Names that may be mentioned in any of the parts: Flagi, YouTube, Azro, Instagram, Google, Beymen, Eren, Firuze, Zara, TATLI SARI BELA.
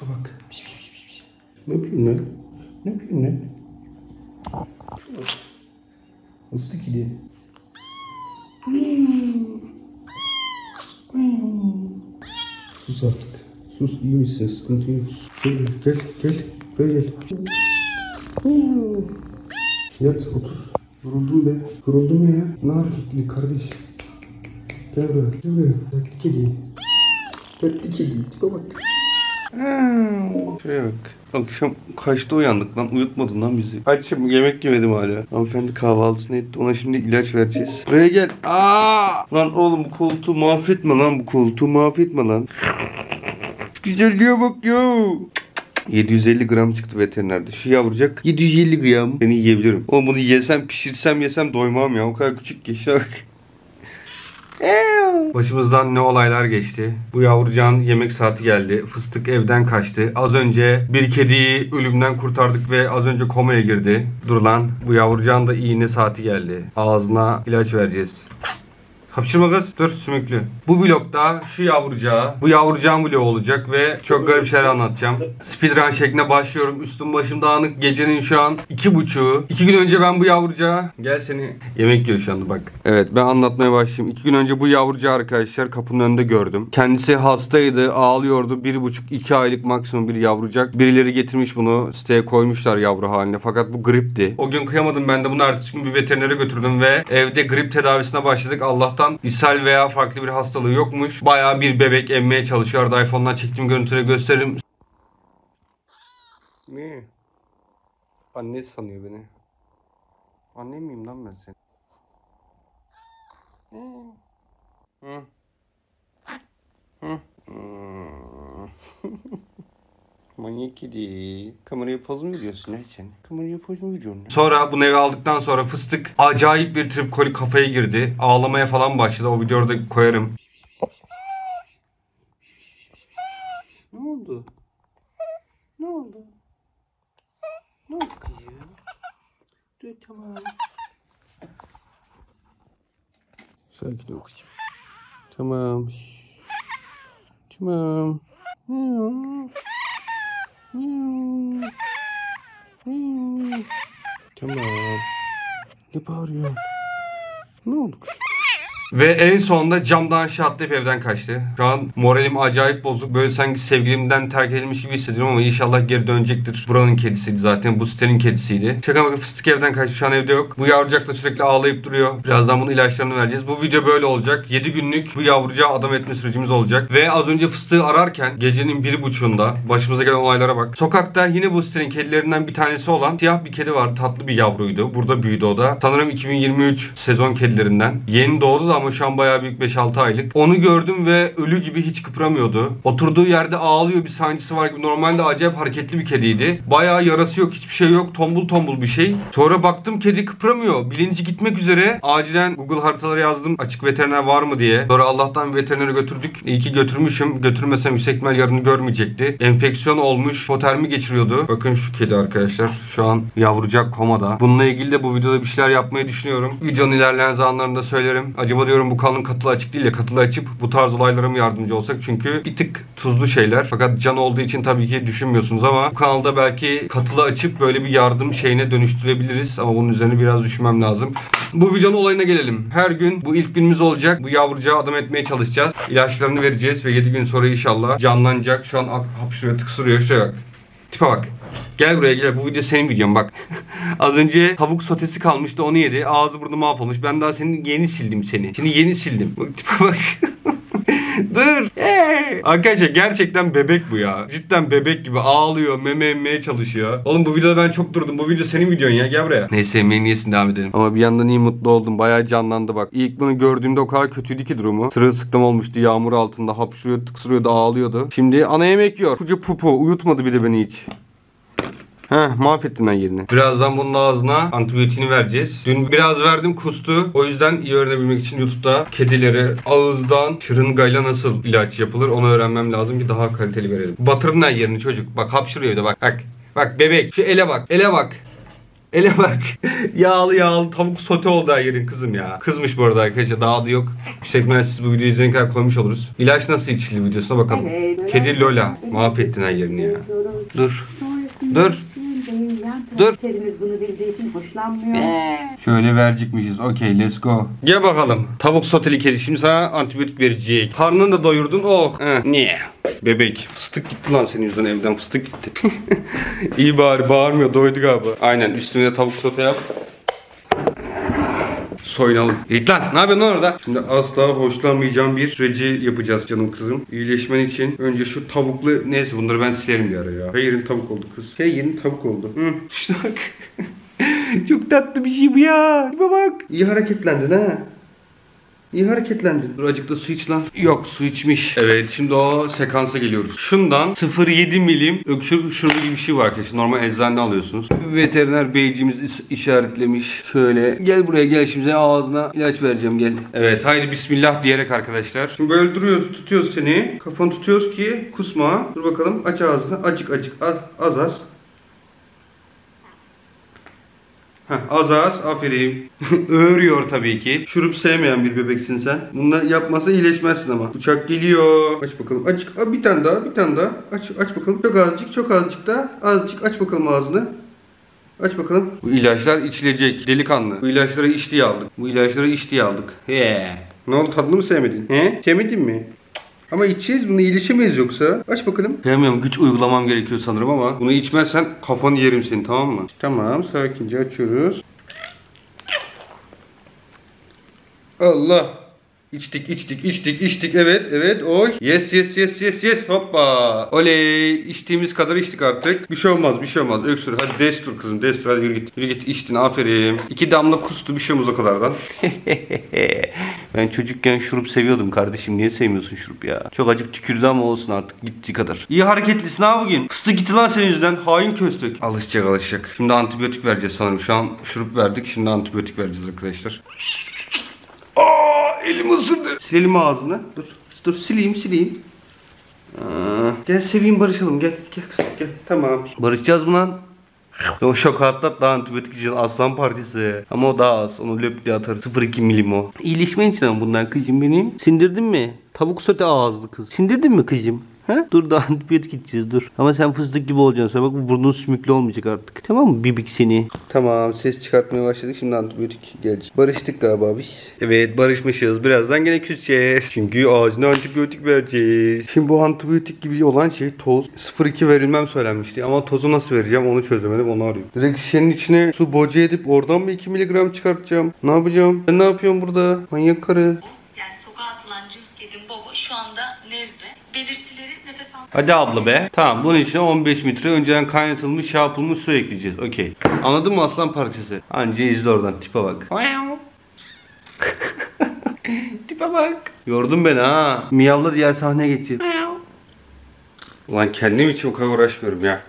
Şuna bak. Ne yapıyorsun lan? Ne yapıyorsun lan? Nasıl dikiliyor? Sus artık. Sus, iyi misin? Sıkıntı yok. Gel, gel. Böyle gel. Yat, otur. Yoruldum be. Yoruldum ya. Ne hareketli kardeş. Gel buraya. Gel buraya. Tatlı kedi. Tatlı kedi. Tipe bak. Şuraya bak. Akşam kaçta uyandık lan? Uyutmadın lan bizi. Açım, yemek yemedim hala. Hanımefendi kahvaltısını etti. Ona şimdi ilaç vereceğiz. Buraya gel. Aa! Lan oğlum, bu koltuğu mahvetme lan. Bu koltuğu mahvetme lan. Güzelliğe bak ya. 750 gram çıktı veterinerde. Şu yavrucak 750 gram. Seni yiyebilirim. Oğlum bunu yesem, pişirsem yesem doymam ya. O kadar küçük ki. Şak. Başımızdan ne olaylar geçti. Bu yavrucağın yemek saati geldi. Fıstık evden kaçtı. Az önce bir kediyi ölümden kurtardık ve az önce komaya girdi. Dur lan. Bu yavrucağın da iğne saati geldi. Ağzına ilaç vereceğiz. Hapşırma kız. Dur sümüklü. Bu vlogda şu yavrucağı, bu yavrucağın vlogu olacak ve çok garip şeyler anlatacağım. Speedrun şekline başlıyorum. Üstüm başım dağınık. Gecenin şu an 2.30'u. 2 gün önce ben bu yavrucağı... Gel seni. Yemek yiyor şu anda bak. Evet, ben anlatmaya başlayayım. 2 gün önce bu yavrucağı arkadaşlar kapının önünde gördüm. Kendisi hastaydı. Ağlıyordu. 1,5-2 aylık maksimum bir yavrucak. Birileri getirmiş bunu. Siteye koymuşlar yavru haline. Fakat bu gripti. O gün kıyamadım ben de. Bunu ertesi gün bir veterinere götürdüm ve evde grip tedavisine başladık. Allah'tan ishal veya farklı bir hastalığı yokmuş. Bayağı bir bebek emmeye çalışıyordu. iPhone'dan çektiğim görüntüleri gösteririm. Ne? Anne sanıyor beni. Anne miyim lan ben senin? Hı. Hı. Manyak kedi. Kameraya poz mu veriyorsun lan sen? Kameraya poz mu veriyorsun? Sonra bunu eve aldıktan sonra fıstık acayip bir trip koli kafaya girdi. Ağlamaya falan başladı. O videoyu da koyarım. Ne oldu? Ne oldu? Ne oldu kız ya? Dur tamam. Sakin ol kızım. Tamam. Tamam. Tamam. Ne bağırıyorsun? Ne oldu kız? Ve en sonunda camdan aşağı atlayıp evden kaçtı. Şu an moralim acayip bozuk. Böyle sanki sevgilimden terk edilmiş gibi hissediyorum ama inşallah geri dönecektir. Buranın kedisiydi zaten. Bu sitenin kedisiydi. Şaka bakın, fıstık evden kaçtı. Şu an evde yok. Bu yavrucak da sürekli ağlayıp duruyor. Birazdan bunun ilaçlarını vereceğiz. Bu video böyle olacak. 7 günlük bu yavrucağı adam etme sürecimiz olacak. Ve az önce fıstığı ararken gecenin 1.30'unda başımıza gelen olaylara bak. Sokakta yine bu sitenin kedilerinden bir tanesi olan siyah bir kedi vardı. Tatlı bir yavruydu. Burada büyüdü o da. Sanırım 2023 sezon kedilerinden. Yeni doğdu da ama şu an bayağı büyük, 5-6 aylık. Onu gördüm ve ölü gibi hiç kıpramıyordu. Oturduğu yerde ağlıyor, bir sancısı var gibi. Normalde acayip hareketli bir kediydi. Bayağı yarası yok, hiçbir şey yok. Tombul tombul bir şey. Sonra baktım kedi kıpramıyor. Bilinci gitmek üzere. Acilen Google haritalara yazdım. Açık veteriner var mı diye. Sonra Allah'tan veterinere götürdük. İyi ki götürmüşüm. Götürmesem yüksek ihtimal yarını görmeyecekti. Enfeksiyon olmuş. Hipotermi geçiriyordu. Bakın şu kedi arkadaşlar. Şu an yavrucak komada. Bununla ilgili de bu videoda bir şeyler yapmayı düşünüyorum. Videonun ilerleyen zamanlarında söylerim. Acaba diyorum bu kanalın katılı açık değil ya, katılı açıp bu tarz olaylara mı yardımcı olsak? Çünkü bir tık tuzlu şeyler. Fakat can olduğu için tabii ki düşünmüyorsunuz ama bu kanalda belki katılı açıp böyle bir yardım şeyine dönüştürebiliriz. Ama bunun üzerine biraz düşünmem lazım. Bu videonun olayına gelelim. Her gün bu ilk günümüz olacak. Bu yavrucağı adam etmeye çalışacağız. İlaçlarını vereceğiz ve 7 gün sonra inşallah canlanacak. Şu an hapşırıyor, tıksırıyor. Şuraya bak. Tipe bak. Gel buraya gel. Bu video senin videon bak. Az önce tavuk sotesi kalmıştı, onu yedi. Ağzı burnu mahvolmuş. Ben daha senin yeni sildim seni. Şimdi yeni sildim. Bak tipe bak. Dur. Arkadaşlar gerçekten bebek bu ya. Cidden bebek gibi ağlıyor, meme emmeye çalışıyor. Oğlum bu videoda ben çok durdum. Bu video senin videon ya. Gel buraya. Neyse, yemeğini yesin, devam edelim. Ama bir yandan iyi mutlu oldum. Bayağı canlandı bak. İlk bunu gördüğümde o kadar kötüydü ki durumu. Sırılsıklam olmuştu, yağmur altında. Hapşırıyordu, tıksırıyordu, ağlıyordu. Şimdi ana yemek yiyor. Kucu pupu. Uyutmadı bir de beni hiç. Heh, mahvettin lan yerini. Birazdan bunun ağzına antibiyotiğini vereceğiz. Dün biraz verdim, kustu. O yüzden iyi öğrenebilmek için YouTube'da kedilere ağızdan şırıngayla nasıl ilaç yapılır onu öğrenmem lazım ki daha kaliteli verelim. Batırdın lan yerini çocuk. Bak hapşırıyor da bak. Bak bebek. Şu ele bak. Ele bak. Ele bak. Yağlı yağlı tavuk sote oldu her yerin kızım ya. Kızmış bu arada arkadaşlar. Daha da yok. Yüksekmen siz bu videoyu izleyen kadar koymuş oluruz. İlaç nasıl içilir videosuna bakalım. Kedi Lola. Mahvettin her yerini ya. Dur. Dur. Dur. Bunu bildiği için hoşlanmıyor. Şöyle verecekmişiz. Okey, let's go. Gel bakalım. Tavuk soteli kedi. Şimdi sana antibiyotik verecek. Karnını da doyurdun. Oh. Niye? Bebek. Fıstık gitti lan senin yüzünden, evden fıstık gitti. İyi bari bağırmıyor. Doydu galiba. Aynen. Üstüne tavuk sote yap. Soyunalım. Yiğit lan, ne yapıyorsun orada? Şimdi asla hoşlanmayacağım bir süreci yapacağız canım kızım. İyileşmen için önce şu tavuklu, neyse bunları ben silerim bir ara ya. Heyer'in tavuk oldu kız. Heyer'in tavuk oldu. Hı. İşte bak. Çok tatlı bir şey bu ya. Bak. İyi hareketlendin ha. İyi hareketlendin. Dur acık da su iç lan. Yok, su içmiş. Evet, şimdi o sekansa geliyoruz. Şundan 0,7 milim öksürük şurubu gibi bir şey var arkadaşlar. Normal eczaneden alıyorsunuz. Veteriner beyciğimiz işaretlemiş. Şöyle gel buraya, gel şimdi ağzına ilaç vereceğim, gel. Evet, haydi bismillah diyerek arkadaşlar. Şimdi böyle duruyoruz, tutuyoruz seni. Kafanı tutuyoruz ki kusma. Dur bakalım, aç ağzını. Acık acık, az az. Heh, az az, aferin. Öğürüyor tabii ki. Şurup sevmeyen bir bebeksin sen. Bunlar yapmasa iyileşmezsin ama. Uçak geliyor. Aç bakalım. Açık. Aa, bir tane daha, bir tane daha. Aç bakalım. Çok azıcık, çok azıcık da. Azıcık aç bakalım ağzını. Aç bakalım. Bu ilaçlar içilecek delikanlı. Bu ilaçları iç diye aldık. Bu ilaçları iç diye aldık. He. Ne oldu, tadını mı sevmedin? He? Sevmedin mi? Ama içeceğiz bunu, iyileşemeyiz yoksa. Aç bakalım. Sevmiyorum, güç uygulamam gerekiyor sanırım ama bunu içmezsen kafanı yerim senin, tamam mı? Tamam, sakince açıyoruz. Allah. İçtik, içtik, içtik, içtik. Evet, evet. Oy. Yes, yes, yes, yes, yes. Hoppa. Oley. İçtiğimiz kadar içtik artık. Bir şey olmaz, bir şey olmaz. Öksür. Hadi destur kızım, destur. Hadi yürü git. Yürü git, içtin. Aferin. 2 damla kustu. Bir şey olmaz o kadardan. Ben çocukken şurup seviyordum kardeşim. Niye sevmiyorsun şurup ya? Çok acık tükürdü ama olsun artık. Gittiği kadar. İyi hareketlisin ha bugün. Fıstık gitti lan senin yüzünden. Hain köstük. Alışacak, alışacak. Şimdi antibiyotik vereceğiz sanırım. Şu an şurup verdik. Şimdi antibiyotik vereceğiz arkadaşlar. Elim ısırdı. Silelim ağzını. Dur. Dur, sileyim, sileyim. Aa. Gel seveyim, barışalım. Gel. Gel kızım, gel. Tamam. Barışacağız mı lan? O şoku atlat, daha antibiyotik için aslan partisi. Ama o daha az. Onu löp diye atarız. 0,2 milim o. İyileşmen için ama bundan kızım benim. Sindirdin mi? Tavuk sote ağızlı kız. Sindirdin mi kızım? Ha? Dur, daha antibiyotik içeceğiz, dur. Ama sen fıstık gibi olacaksın. Sonra bak, bu burnun sümüklü olmayacak artık. Tamam mı bibik seni? Tamam, ses çıkartmaya başladık. Şimdi antibiyotik gelecek. Barıştık galiba biz. Evet, barışmışız. Birazdan gene küseceğiz. Çünkü ağzına antibiyotik vereceğiz. Şimdi bu antibiyotik gibi olan şey toz. 0,2 verilmem söylenmişti. Ama tozu nasıl vereceğim onu çözemedim. Onu arıyorum. Direkt şişenin içine su boca edip oradan mı 2 mg çıkartacağım? Ne yapacağım? Ben ne yapıyorum burada? Manyak karı. Yani sokağa atılan cins kedim Bobo şu anda nezle. Belirtileri nefes almak. Hadi abla be. Tamam, bunun için 15 litre önceden kaynatılmış, şey yapılmış su ekleyeceğiz. Okey. Anladın mı aslan partisi? Anca izle oradan, tipe bak. Tipe bak. Yordun beni ha. Miyavla, diğer sahneye geçeceğiz. Ulan kendim için o kadar uğraşmıyorum ya.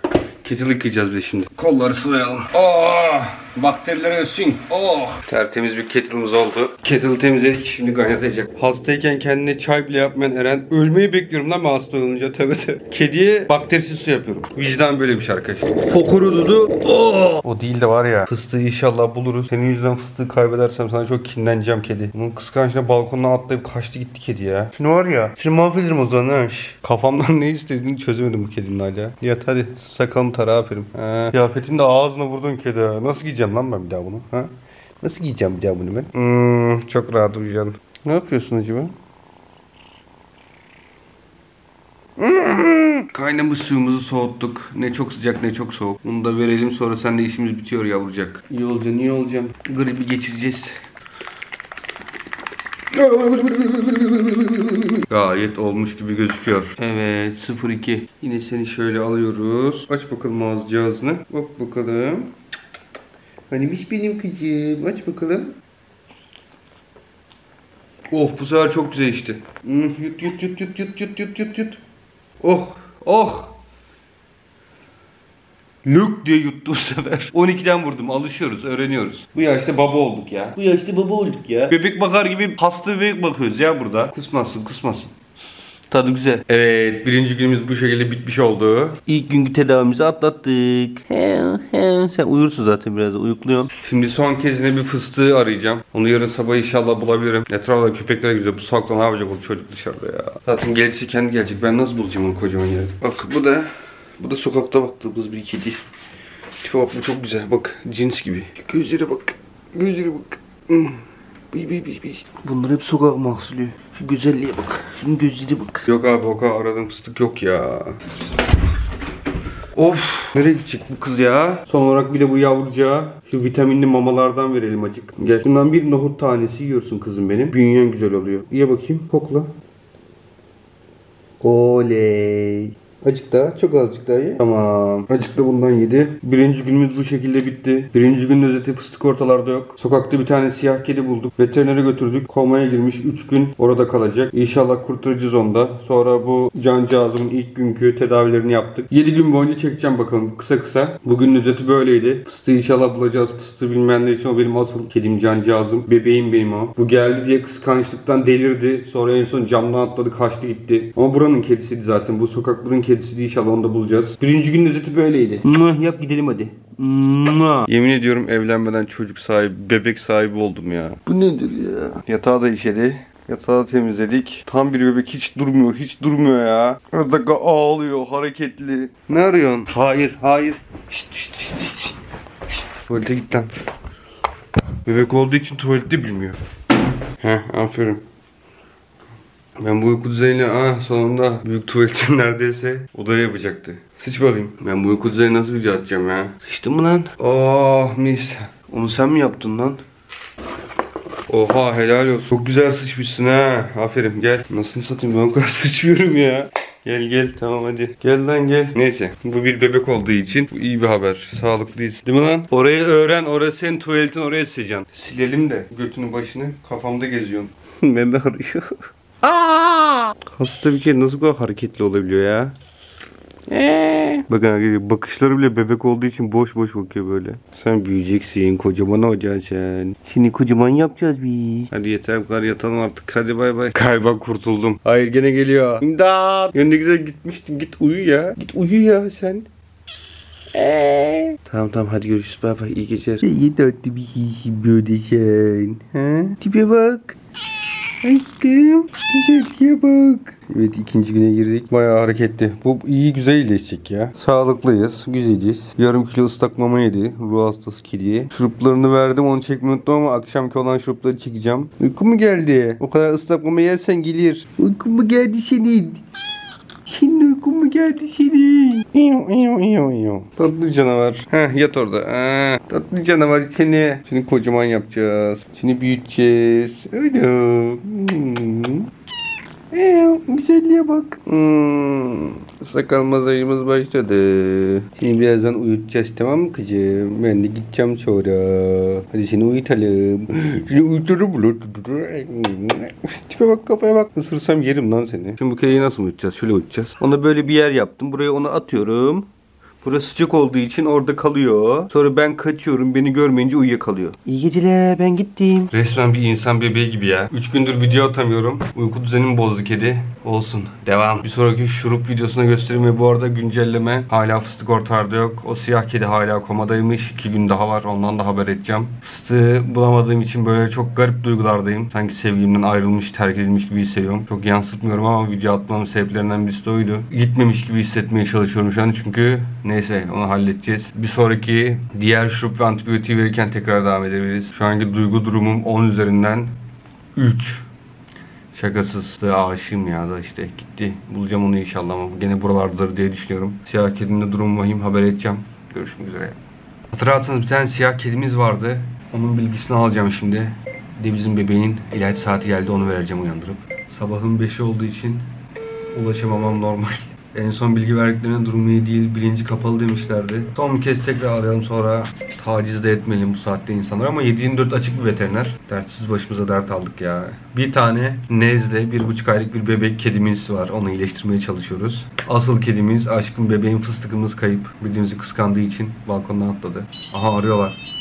Ketil yıkayacağız biz şimdi. Kolları sırayalım. Oh, bakteriler ölsün. Oh. Tertemiz bir ketilimiz oldu. Ketil temizledik, şimdi kaynatacak. Hastayken kendine çay bile yapmayan Eren. Ölmeyi bekliyorum lan ben hasta olunca. Tövbe tövbe. Kediye bakterisiz su yapıyorum. Vicdan böyle bir şey arkadaşlar. Fokuru dudu. Oh. O değil de var ya. Fıstığı inşallah buluruz. Senin yüzünden fıstığı kaybedersem sana çok kinleneceğim kedi. Bunun kıskançına balkondan atlayıp kaçtı gitti kedi ya. Şimdi var ya. Seni mahvederim o zaman ha. Kafamdan ne istediğini çözemedim bu kedinin hala. Yat hadi, sakalını tara, aferin. Kıyafetini de ağzına vurdun kedi. Nasıl giyeceğim lan ben bir daha bunu? Ha? Nasıl giyeceğim bir daha bunu ben? Hmm, çok rahat uyuyacağım. Ne yapıyorsun acaba? Kaynamış suyumuzu soğuttuk. Ne çok sıcak ne çok soğuk. Bunu da verelim, sonra sen de işimiz bitiyor yavrucak. İyi olacaksın, iyi olacaksın. Gribi geçireceğiz. Gayet olmuş gibi gözüküyor. Evet, 0,2. Yine seni şöyle alıyoruz. Aç bakalım ağzını. Bak bakalım. Hanimiş benim kızım. Aç bakalım. Of, bu sefer çok güzel içti. Yut yut yut yut yut yut yut yut yut. Oh oh. Lük diye yuttu bu sefer. 12'den vurdum. Alışıyoruz, öğreniyoruz. Bu yaşta baba olduk ya. Bu yaşta baba olduk ya. Bebek bakar gibi hasta bebek bakıyoruz ya burada. Kusmasın, kusmasın. Tadı güzel. Evet, birinci günümüz bu şekilde bitmiş oldu. İlk günkü tedavimizi atlattık. Sen uyursun zaten, biraz uyukluyorum. Şimdi son kez yine bir fıstığı arayacağım. Onu yarın sabah inşallah bulabilirim. Etrafta köpekler güzel. Bu sokakta ne yapacak o çocuk dışarıda ya. Zaten gelirse kendi gelecek. Ben nasıl bulacağım onu kocaman yerde? Bak bu da sokakta baktığımız bir kedi. Tipe bak, bu çok güzel. Bak cins gibi. Gözlere bak. Gözlere bak. Bunlar hep sokak mahsulü. Şu güzelliğe bak. Şunun gözleri bak. Yok abi, o kadar aradığım fıstık yok ya. Of, nereye gidecek bu kız ya? Son olarak bir de bu yavrucağa şu vitaminli mamalardan verelim acık. Gel. Bundan bir nohut tanesi yiyorsun kızım benim. Bünyen güzel oluyor. Ye bakayım, kokla. Oley. Azıcık daha, çok azıcık daha ye. Tamam. Azıcık da bundan yedi. Birinci günümüz bu şekilde bitti. Birinci günün özeti, fıstık ortalarda yok. Sokakta bir tane siyah kedi bulduk. Veterinere götürdük. Komaya girmiş. 3 gün orada kalacak. İnşallah kurtaracağız onu da. Sonra bu cancağızımın ilk günkü tedavilerini yaptık. 7 gün boyunca çekeceğim bakalım kısa kısa. Bugünün özeti böyleydi. Fıstığı inşallah bulacağız. Fıstığı bilmeyenler için o benim asıl kedim, cancağızım. Bebeğim benim o. Bu geldi diye kıskançlıktan delirdi. Sonra en son camdan atladı, kaçtı gitti. Ama buranın kedisiydi zaten. Bu sokakların kedisi de, inşallah onu da bulacağız. Birinci günün özeti böyleydi. Yap gidelim hadi. Yemin ediyorum evlenmeden çocuk sahibi, bebek sahibi oldum ya. Bu nedir ya? Yatağı da işedi. Yatağı da temizledik. Tam bir bebek, hiç durmuyor. Hiç durmuyor ya. Her dakika ağlıyor, hareketli. Ne arıyorsun? Hayır, hayır. Şşt. Tuvalete git lan. Bebek olduğu için tuvalette bilmiyor. Heh, aferin. Ben bu uyku düzeniyle sonunda büyük tuvaletin neredeyse odaya yapacaktı. Sıç bakayım. Ben bu uyku düzeni nasıl video atacağım ya? Sıçtın mı lan? Oh mis. Onu sen mi yaptın lan? Oha, helal olsun. Çok güzel sıçmışsın ha. Aferin, gel. Nasıl satayım, ben o kadar sıçmıyorum ya. Gel gel, tamam hadi. Gel lan gel. Neyse, bu bir bebek olduğu için bu iyi bir haber. Sağlıklıyız değil mi lan? Orayı öğren, orası senin tuvaletin, oraya sıçacaksın. Silelim de götünü başını, kafamda geziyorsun. Meme arıyor. Hasta bir kere nasıl bu kadar hareketli olabiliyor ya? Bakın arkadaşlar, bakışları bile bebek olduğu için boş boş bakıyor böyle. Sen büyüyeceksin, kocaman olacaksın sen. Şimdi kocaman yapacağız biz. Hadi yeter, bu kadar yatalım artık. Hadi bay bay. Galiba kurtuldum. Hayır, gene geliyor. İmdat. Önde güzel gitmiştin. Git uyu ya. Git uyu ya sen. Tamam hadi görüşürüz. Bay bay, iyi geceler. İyi tatlı bir şey böyle sen. Tipe bak. Aşkım, güzelliğe bak. Evet, ikinci güne girdik. Bayağı hareketli. Bu iyi, güzel iyileşecek ya. Sağlıklıyız, güzeliz. Yarım kilo ıslak mama yedi. Ruh hastası kediye. Şuruplarını verdim, onu çekmeyi unuttum ama akşamki olan şurupları çekeceğim. Uyku mu geldi? O kadar ıslak mama yersen gelir. Uyku mu geldi senin? Senin uykun mu geldi senin? Tatlı canavar. Heh, yat orada. Tatlı canavar seni. Seni kocaman yapacağız. Seni büyüteceğiz. Öyle. Güzelliğe bak. Sakal masajımız başladı. Seni birazdan uyutacağız, tamam mı kızım? Ben de gideceğim sonra. Hadi seni uyutalım. Seni uyuturum. Tipe bak, kafaya bak. Isırsam yerim lan seni. Şimdi bu kediyi nasıl uyutacağız? Şöyle uyutacağız. Ona böyle bir yer yaptım. Buraya onu atıyorum. Burası sıcak olduğu için orada kalıyor. Sonra ben kaçıyorum. Beni görmeyince uyuyakalıyor. İyi geceler, ben gittim. Resmen bir insan bebeği gibi ya. 3 gündür video atamıyorum. Uyku düzenimi bozdu kedi. Olsun. Devam. Bir sonraki şurup videosuna göstereyim ve bu arada güncelleme. Hala fıstık ortalarda yok. O siyah kedi hala komadaymış. 2 gün daha var. Ondan da haber edeceğim. Fıstığı bulamadığım için böyle çok garip duygulardayım. Sanki sevgilimden ayrılmış, terk edilmiş gibi hissediyorum. Çok yansıtmıyorum ama video atmamın sebeplerinden birisi de oydu. Gitmemiş gibi hissetmeye çalışıyorum şu an çünkü... Neyse, onu halledeceğiz. Bir sonraki diğer şurup ve antibiyotiği verirken tekrar devam edebiliriz. Şu anki duygu durumum 10 üzerinden 3. Şakasızlığa aşığım ya da işte gitti. Bulacağım onu inşallah ama gene buralardadır diye düşünüyorum. Siyah kedinin de durumu vahim, haber edeceğim. Görüşmek üzere. Hatırlarsanız bir tane siyah kedimiz vardı. Onun bilgisini alacağım şimdi. Bir de bizim bebeğin ilaç saati geldi, onu vereceğim uyandırıp. Sabahın 5'i olduğu için ulaşamamam normal. En son bilgi verdiklerine durumu iyi değil, bilinci kapalı demişlerdi. Son bir kez tekrar arayalım, sonra taciz de etmeliyim bu saatte insanlar ama 7/24 açık bir veteriner. Dertsiz başımıza dert aldık ya. Bir tane nezle 1,5 aylık bir bebek kedimiz var, onu iyileştirmeye çalışıyoruz. Asıl kedimiz, aşkım bebeğim fıstıkımız kayıp. Bildiğinizi kıskandığı için balkondan atladı. Aha, arıyorlar.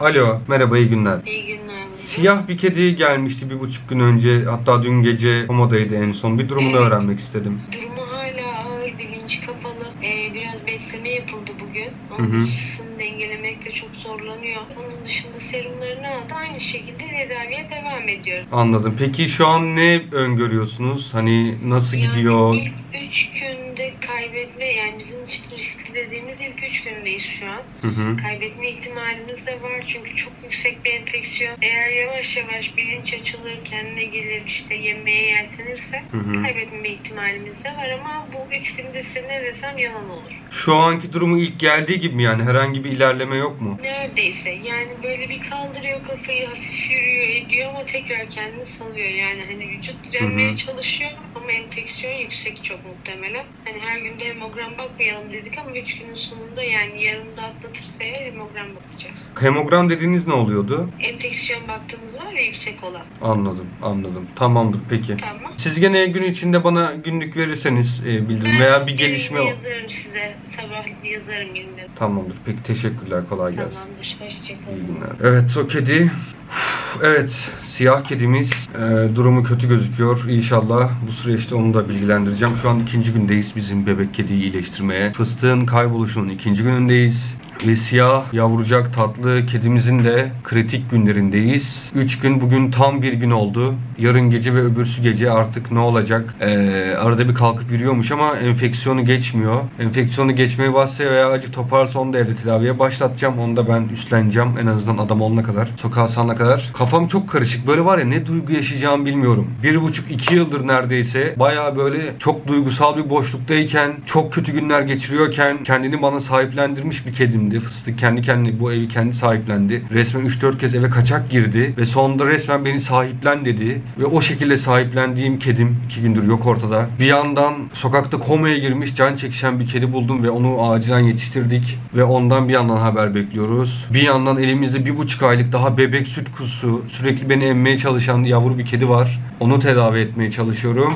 Alo, merhaba, iyi günler. İyi günler. siyah bir kedi gelmişti 1,5 gün önce. Hatta dün gece komadaydı en son. Bir durumunu öğrenmek istedim. Durumu hala ağır, bilinci kapalı. Biraz besleme yapıldı bugün. Onun dışını dengelemekte çok zorlanıyor. Onun dışında serumlarını aldı. Aynı şekilde tedaviye devam ediyoruz. Anladım. Peki şu an ne öngörüyorsunuz? Hani nasıl gidiyor? Yani ilk 3 günde kaybetme, yani bizim için riskli dediğimiz ilk 3 gündeyiz şu an. Kaybetme ihtimalimiz de var çünkü çok yüksek bir enfeksiyon. Eğer yavaş yavaş bilinç açılır, kendine gelir, işte yemeğe yeltenirse kaybetme ihtimalimiz de var ama bu 3 günde size ne desem yalan olur. Şu anki durumu ilk geldiği gibi mi, yani herhangi bir ilerleme yok mu? Neredeyse, yani böyle bir kaldırıyor kafayı, hafif yürüyor ediyor ama tekrar kendini salıyor. Yani hani vücut direnmeye çalışıyor ama enfeksiyon yüksek çok muhtemelen. Hani her gün de hemogram bakmayalım dedik ama 3 günün sonunda, yani yarın da atlatırsa hemogram bakacağız. Hemogram dediğiniz ne oluyordu? Enfeksiyon baktığımız var ve yüksek olan. Anladım, anladım. Tamamdır peki. Tamam. Siz gene gün içinde bana günlük verirseniz bildirim veya bir gelişme... Ben yazarım size. Sabah yazarım günde. Tamamdır peki, teşekkürler. Kolay gelsin. Tamamdır, hoşçakalın. İyi günler. Evet, o kedi... Evet, siyah kedimiz durumu kötü gözüküyor. İnşallah bu süreçte onu da bilgilendireceğim. Şu an 2. gündeyiz bizim bebek kediyi iyileştirmeye. Fıstığın kayboluşunun 2. günündeyiz. Ve siyah yavrucak tatlı kedimizin de kritik günlerindeyiz. 3 gün, bugün tam 1 gün oldu. Yarın gece ve öbürsü gece artık ne olacak? Arada bir kalkıp yürüyormuş ama enfeksiyonu geçmiyor. Enfeksiyonu geçmeye başlasa veya acı toparsa onu da evde tedaviye başlatacağım. Onu da ben üstleneceğim. En azından adam olana kadar, sokağa salana kadar. Kafam çok karışık. Böyle var ya, ne duygu yaşayacağımı bilmiyorum. 1,5-2 yıldır neredeyse bayağı böyle çok duygusal bir boşluktayken, çok kötü günler geçiriyorken kendini bana sahiplendirmiş bir kedim. Fıstık kendi bu evi kendi sahiplendi. Resmen 3-4 kez eve kaçak girdi ve sonunda resmen beni sahiplen dedi ve o şekilde sahiplendiğim kedim 2 gündür yok ortada. Bir yandan sokakta komaya girmiş, can çekişen bir kedi buldum ve onu acilen yetiştirdik ve ondan bir yandan haber bekliyoruz. Bir yandan elimizde 1,5 aylık daha bebek süt kuzusu, sürekli beni emmeye çalışan yavru bir kedi var. Onu tedavi etmeye çalışıyorum.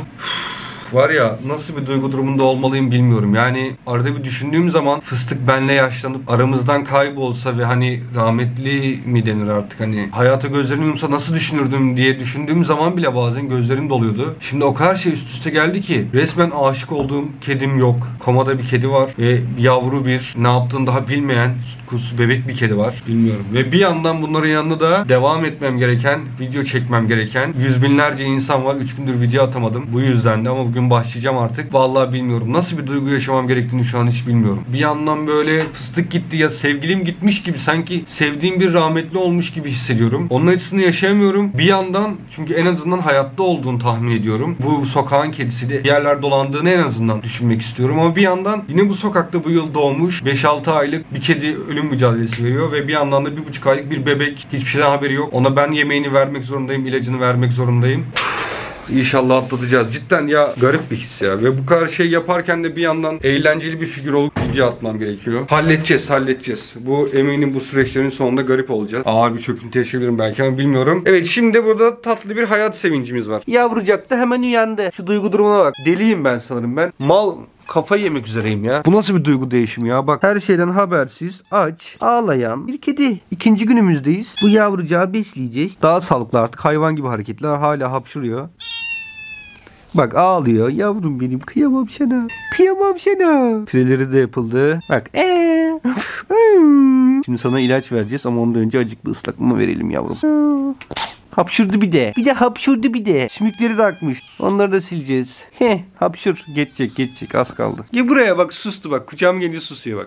Var ya, nasıl bir duygu durumunda olmalıyım bilmiyorum. Yani arada bir düşündüğüm zaman fıstık benle yaşlanıp aramızdan kaybolsa ve hani rahmetli mi denir artık, hani hayata gözlerini yumsa nasıl düşünürdüm diye düşündüğüm zaman bile bazen gözlerim doluyordu. Şimdi o kadar şey üst üste geldi ki resmen aşık olduğum kedim yok. Komada bir kedi var ve yavru bir ne yaptığını daha bilmeyen süt kuzusu bebek bir kedi var. Bilmiyorum. Ve bir yandan bunların yanında da devam etmem gereken, video çekmem gereken yüz binlerce insan var. 3 gündür video atamadım. Bu yüzden de ama bugün başlayacağım artık. Vallahi bilmiyorum. Nasıl bir duygu yaşamam gerektiğini şu an hiç bilmiyorum. Bir yandan böyle fıstık gitti ya, sevgilim gitmiş gibi, sanki sevdiğim bir rahmetli olmuş gibi hissediyorum. Onun acısını yaşayamıyorum. Bir yandan çünkü en azından hayatta olduğunu tahmin ediyorum. Bu sokağın kedisi de bir yerler dolandığını en azından düşünmek istiyorum ama bir yandan yine bu sokakta bu yıl doğmuş 5-6 aylık bir kedi ölüm mücadelesi veriyor ve bir yandan da 1,5 aylık bir bebek, hiçbir şeyden haberi yok. Ona ben yemeğini vermek zorundayım, ilacını vermek zorundayım. İnşallah atlatacağız. Cidden ya, garip bir his ya. Ve bu kadar şey yaparken de bir yandan eğlenceli bir figür olup video atmam gerekiyor. Halledeceğiz. Bu eminim bu süreçlerin sonunda garip olacağız. Ağır bir çöküntü yaşayabilirim belki ama bilmiyorum. Evet, şimdi burada tatlı bir hayat sevincimiz var. Yavrucak da hemen uyandı. Şu duygu durumuna bak. Deliyim ben sanırım ben. Kafayı yemek üzereyim ya. Bu nasıl bir duygu değişimi ya? Bak, her şeyden habersiz, aç, ağlayan bir kedi. 2. günümüzdeyiz. Bu yavrucağı besleyeceğiz. Daha sağlıklı artık. Hayvan gibi hareketler, hala hapşırıyor. Bak, ağlıyor. Yavrum benim, kıyamam sana. Kıyamam sana. Pireleri de yapıldı. Bak. Şimdi sana ilaç vereceğiz ama ondan önce acıklı ıslak mama verelim yavrum. Hapşırdı bir de. Bir de hapşırdı. Sümükleri de akmış. Onları da sileceğiz. Hapşır. Geçecek. Az kaldı. Gel buraya bak, sustu bak. Kucağım gelince susuyor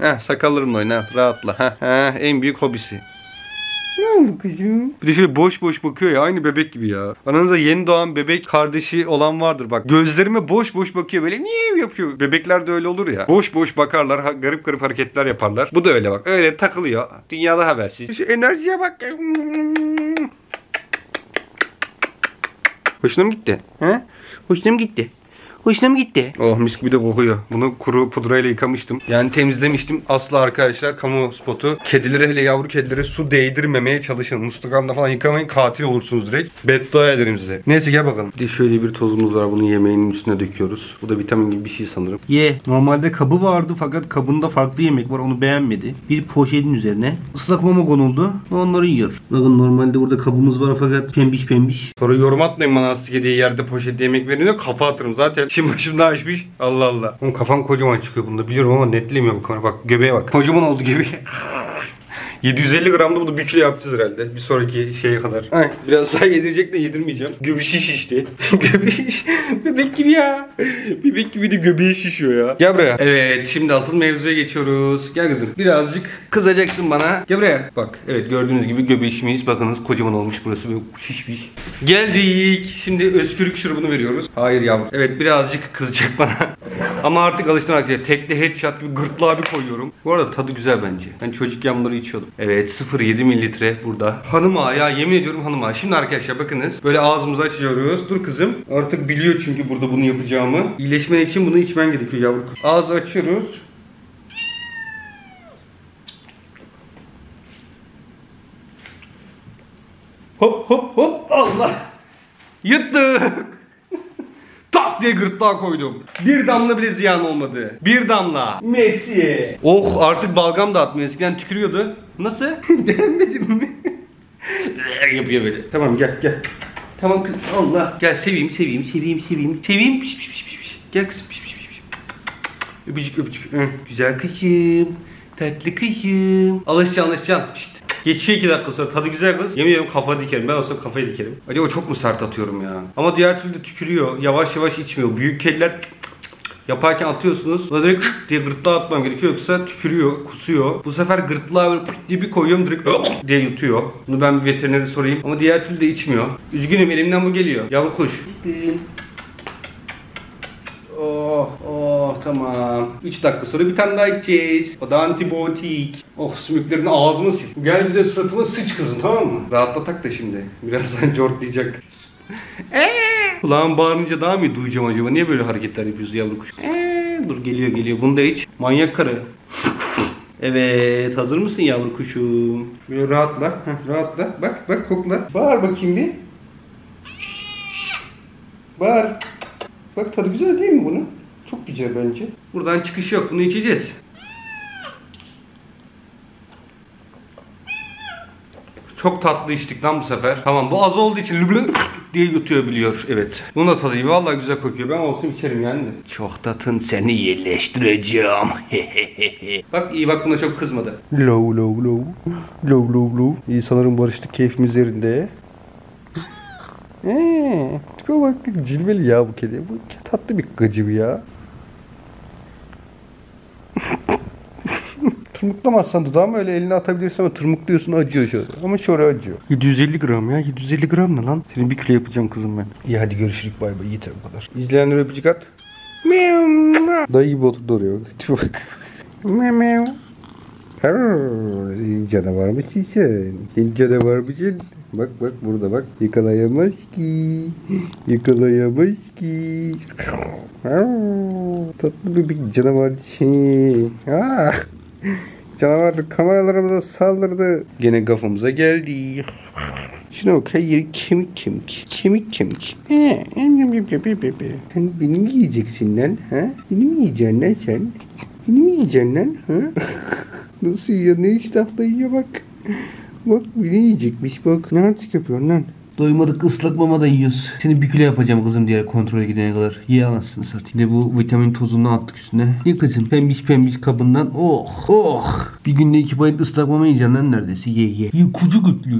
bak. Sakallarımla oyna. Rahatla. En büyük hobisi. Bir de şöyle boş bakıyor ya, aynı bebek gibi ya. Aranızda yeni doğan bebek kardeşi olan vardır bak. Gözlerime boş bakıyor böyle, niye yapıyor? Bebekler de öyle olur ya. Boş bakarlar, garip hareketler yaparlar. Bu da öyle bak. Öyle takılıyor. Dünyada habersiz. Şu enerjiye bak. Hoşuna mı gitti? Hoşuna mı gitti? Hoşuna mı gitti? Oh, mis gibi de kokuyor. Bunu kuru pudrayla yıkamıştım. Yani temizlemiştim. Asla arkadaşlar kamu spotu. Kedilere, hele yavru kedilere su değdirmemeye çalışın. Musluklarla falan yıkamayın. Katil olursunuz direkt. Beddua ederim size. Neyse gel bakalım. Şöyle bir tozumuz var. Bunu yemeğinin üstüne döküyoruz. Bu da vitamin gibi bir şey sanırım. Ye. Normalde kabı vardı fakat kabında farklı yemek var. Onu beğenmedi. Bir poşetin üzerine ıslak mama konuldu. Onları yiyor. Bakın normalde burada kabımız var fakat pembiş pembiş. Sonra yorum atmayın bana astık yediği yerde poşette yemek veriyor. Kafa atırım zaten. Şimdi başımda açmış. Allah Allah. Oğlum kafam kocaman çıkıyor bunda. Biliyorum ama netlemiyor bu kamera. Bak göbeğe bak. Kocaman oldu göbeğe. 750 gramda bunu 1 kilo yapacağız herhalde. Bir sonraki şeye kadar. Ay, biraz daha yedirecek de yedirmeyeceğim. Göbeği şişti. Göbeği bebek gibi ya. Bebek gibi de göbeği şişiyor ya. Gel buraya. Evet şimdi asıl mevzuya geçiyoruz. Gel kızım. Birazcık kızacaksın bana. Gel buraya. Bak evet gördüğünüz gibi göbeğişmeyiz. Bakınız kocaman olmuş burası. Böyle şişmiş. Geldik. Şimdi özgürlük şurubunu veriyoruz. Hayır yavrum. Evet birazcık kızacak bana. Ama artık alıştım arkadaşlar. Tekli headshot gibi gırtlağı bir koyuyorum. Bu arada tadı güzel bence. Ben çocukken bunları içiyordum. Evet 0,7 mililitre burada. Hanım ağa ya, yemin ediyorum hanım ağa. Şimdi arkadaşlar bakınız. Böyle ağzımızı açıyoruz. Dur kızım. Artık biliyor çünkü burada bunu yapacağımı. İyileşmen için bunu içmen gerekiyor yavru. Ağzı açıyoruz. Hop hop hop. Allah. Yuttuk. Tak diye gırtlağa koydum. Bir damla bile ziyan olmadı. Bir damla. Messi. Oh artık balgam da atmıyor. Eskiden tükürüyordu. Nasıl? Beğenmedin mi? Yapıyor böyle. Tamam gel gel. Tamam kız. Allah. Gel seveyim. Piş. Gel kızım. Piş. Öpücük. Hı. Güzel kızım. Tatlı kızım. Alışacaksın. Pişt. Geçiyor 2 dakika sonra. Tadı güzel kız. Yemin ediyorum kafa dikerim. Ben olsa kafayı dikerim. Acaba çok mu sert atıyorum ya? Ama diğer türlü tükürüyor. Yavaş yavaş içmiyor. Büyük kediler yaparken atıyorsunuz. Sonra direkt diye gırtlağa atmam gerekiyor. Yoksa tükürüyor, kusuyor. Bu sefer gırtlağa böyle diye bir koyuyorum. Direkt diye yutuyor. Bunu ben bir veterinere sorayım. Ama diğer türlü de içmiyor. Üzgünüm elimden bu geliyor. Yavru kuş. Oh tamam. 3 dakika sonra bir tane daha içeceğiz. O da antibiyotik. Oh sümüklerini ağzıma sil. Gel bir de suratıma sıç kızım, tamam mı? Rahatlatak da şimdi. Birazdan cortlayacak. Kulağım bağırınca daha mı duyacağım acaba? Niye böyle hareketler yapıyoruz yavru kuş? Dur geliyor. Bunu da iç. Manyak karı. Evet hazır mısın yavru kuşum? Böyle rahatla. Heh, rahatla. Bak kokla. Bağır bakayım bir. Bağır. Bak tadı güzel değil mi bunun? Çok güzel bence. Buradan çıkış yok. Bunu içeceğiz. Çok tatlı içtik lan bu sefer. Tamam bu az olduğu için lüblü diye yutuyor biliyor. Evet. Bunun da tadı iyi. Vallahi güzel kokuyor. Ben olsun içerim yani. Çok tatın seni iyileştireceğim. Bak iyi bak buna çok kızmadı. Low. İyi sanırım barıştık, keyfimiz yerinde. Tipe bak, cilveli ya bu kedi. Bu tatlı bir gıcı bir ya. Tırmıklamazsan dudağımı öyle eline atabilirsin ama tırmıklıyorsun, acıyor şöyle. Ama şöyle acıyor. 750 gram ya. 750 gram ne lan? Senin 1 kilo yapacağım kızım ben. İyi hadi görüşürük, bay bay. Yeter bu kadar. İzleyenlere öpücük at. Dayı gibi oturdu oraya bak. Tipe bak. Canavar mısın sen? Canavar mısın? Bak burada bak. Yakalayamaz ki. Tatlı bir canavar şey. Canavar kameralarımıza saldırdı. Gene kafamıza geldi. Şuna bak, her yeri kemik. Sen beni mi yiyeceksin lan? Ha? Beni mi yiyeceksin lan? Ha? Nasıl yiyor? Ne iştahla yiyor bak. Bak beni yiyecekmiş bak. Ne artık yapıyorsun lan? Doymadık, ıslak mama da yiyoruz. Seni 1 kilo yapacağım kızım diğer kontrole gidene kadar. Ye anasını satayım. De bu vitamin tozunu attık üstüne. Ye kızım pembiş kabından. Oh. Bir günde 2 paket ıslak mama yiyeceksin lan neredeyse. Ye. Ye kucu gütlü.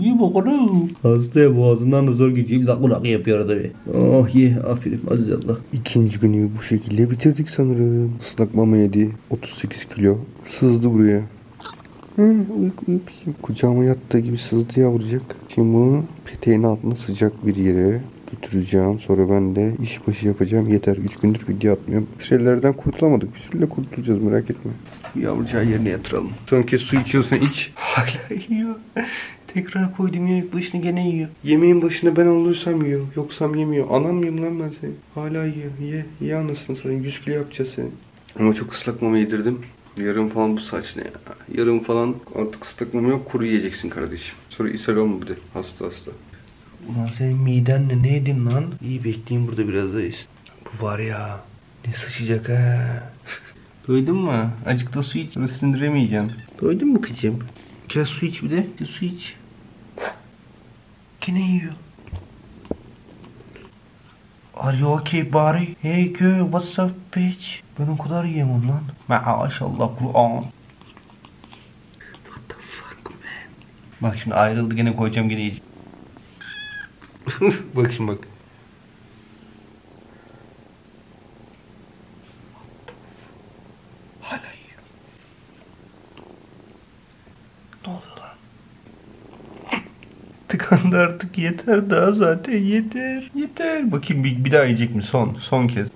Ye bakalım. Hastaya boğazından da zor geçiyor. Bir dakika rakı yapıyor arada bir. Oh ye aferin aziz Allah. 2. günü bu şekilde bitirdik sanırım. Islak mama yedi. 38 kilo. Sızdı buraya. Uyku. Kucağıma yattığı gibi sızdı yavrucak. Şimdi bunu peteğin altına sıcak bir yere götüreceğim. Sonra ben de işbaşı yapacağım. Yeter 3 gündür video atmıyorum. Pirelerden kurtulamadık. Bir sürüyle kurtulacağız, merak etme. Yavrucağı yerine yatıralım. Son kez su içiyorsan iç. Hala yiyor. Tekrar koydum, yemek başını gene yiyor. Yemeğin başına ben olursam yiyor. Yoksam yemiyor. Anam mıyım lan ben seni? Hala yiyor. Ye. Ye anasını sana. 100 kilo yapacağız seni. Ama çok ıslak mama yedirdim. Yarım falan bu saç ne ya? Yarım falan artık ıslak mama yok. Kuru yiyeceksin kardeşim. Sonra ishal olma bir de. Hasta hasta. Ulan senin midenle ne yedin lan? İyi bekleyin burada biraz da işte. Bu var ya. Ne sıçacak ha? Doydun mu? Azıcık da su iç. Sonra sindiremeyeceğim. Doydun mu kızım? Gel su iç bir de. Gel su iç. Gene yiyor. Are you okay buddy? Hey girl, what's up bitch? Ben o kadar yiyemem lan. Maşallah Kur'an. What the fuck man? Bak şimdi ayrıldı, gene koyacağım, gene yiyeceğim. Bak şimdi bak. Hala yiyor. Ne oluyor lan? Tıkandı artık, yeter daha zaten, yeter. Yeter. Bakayım bir daha yiyecek mi son? Son kez.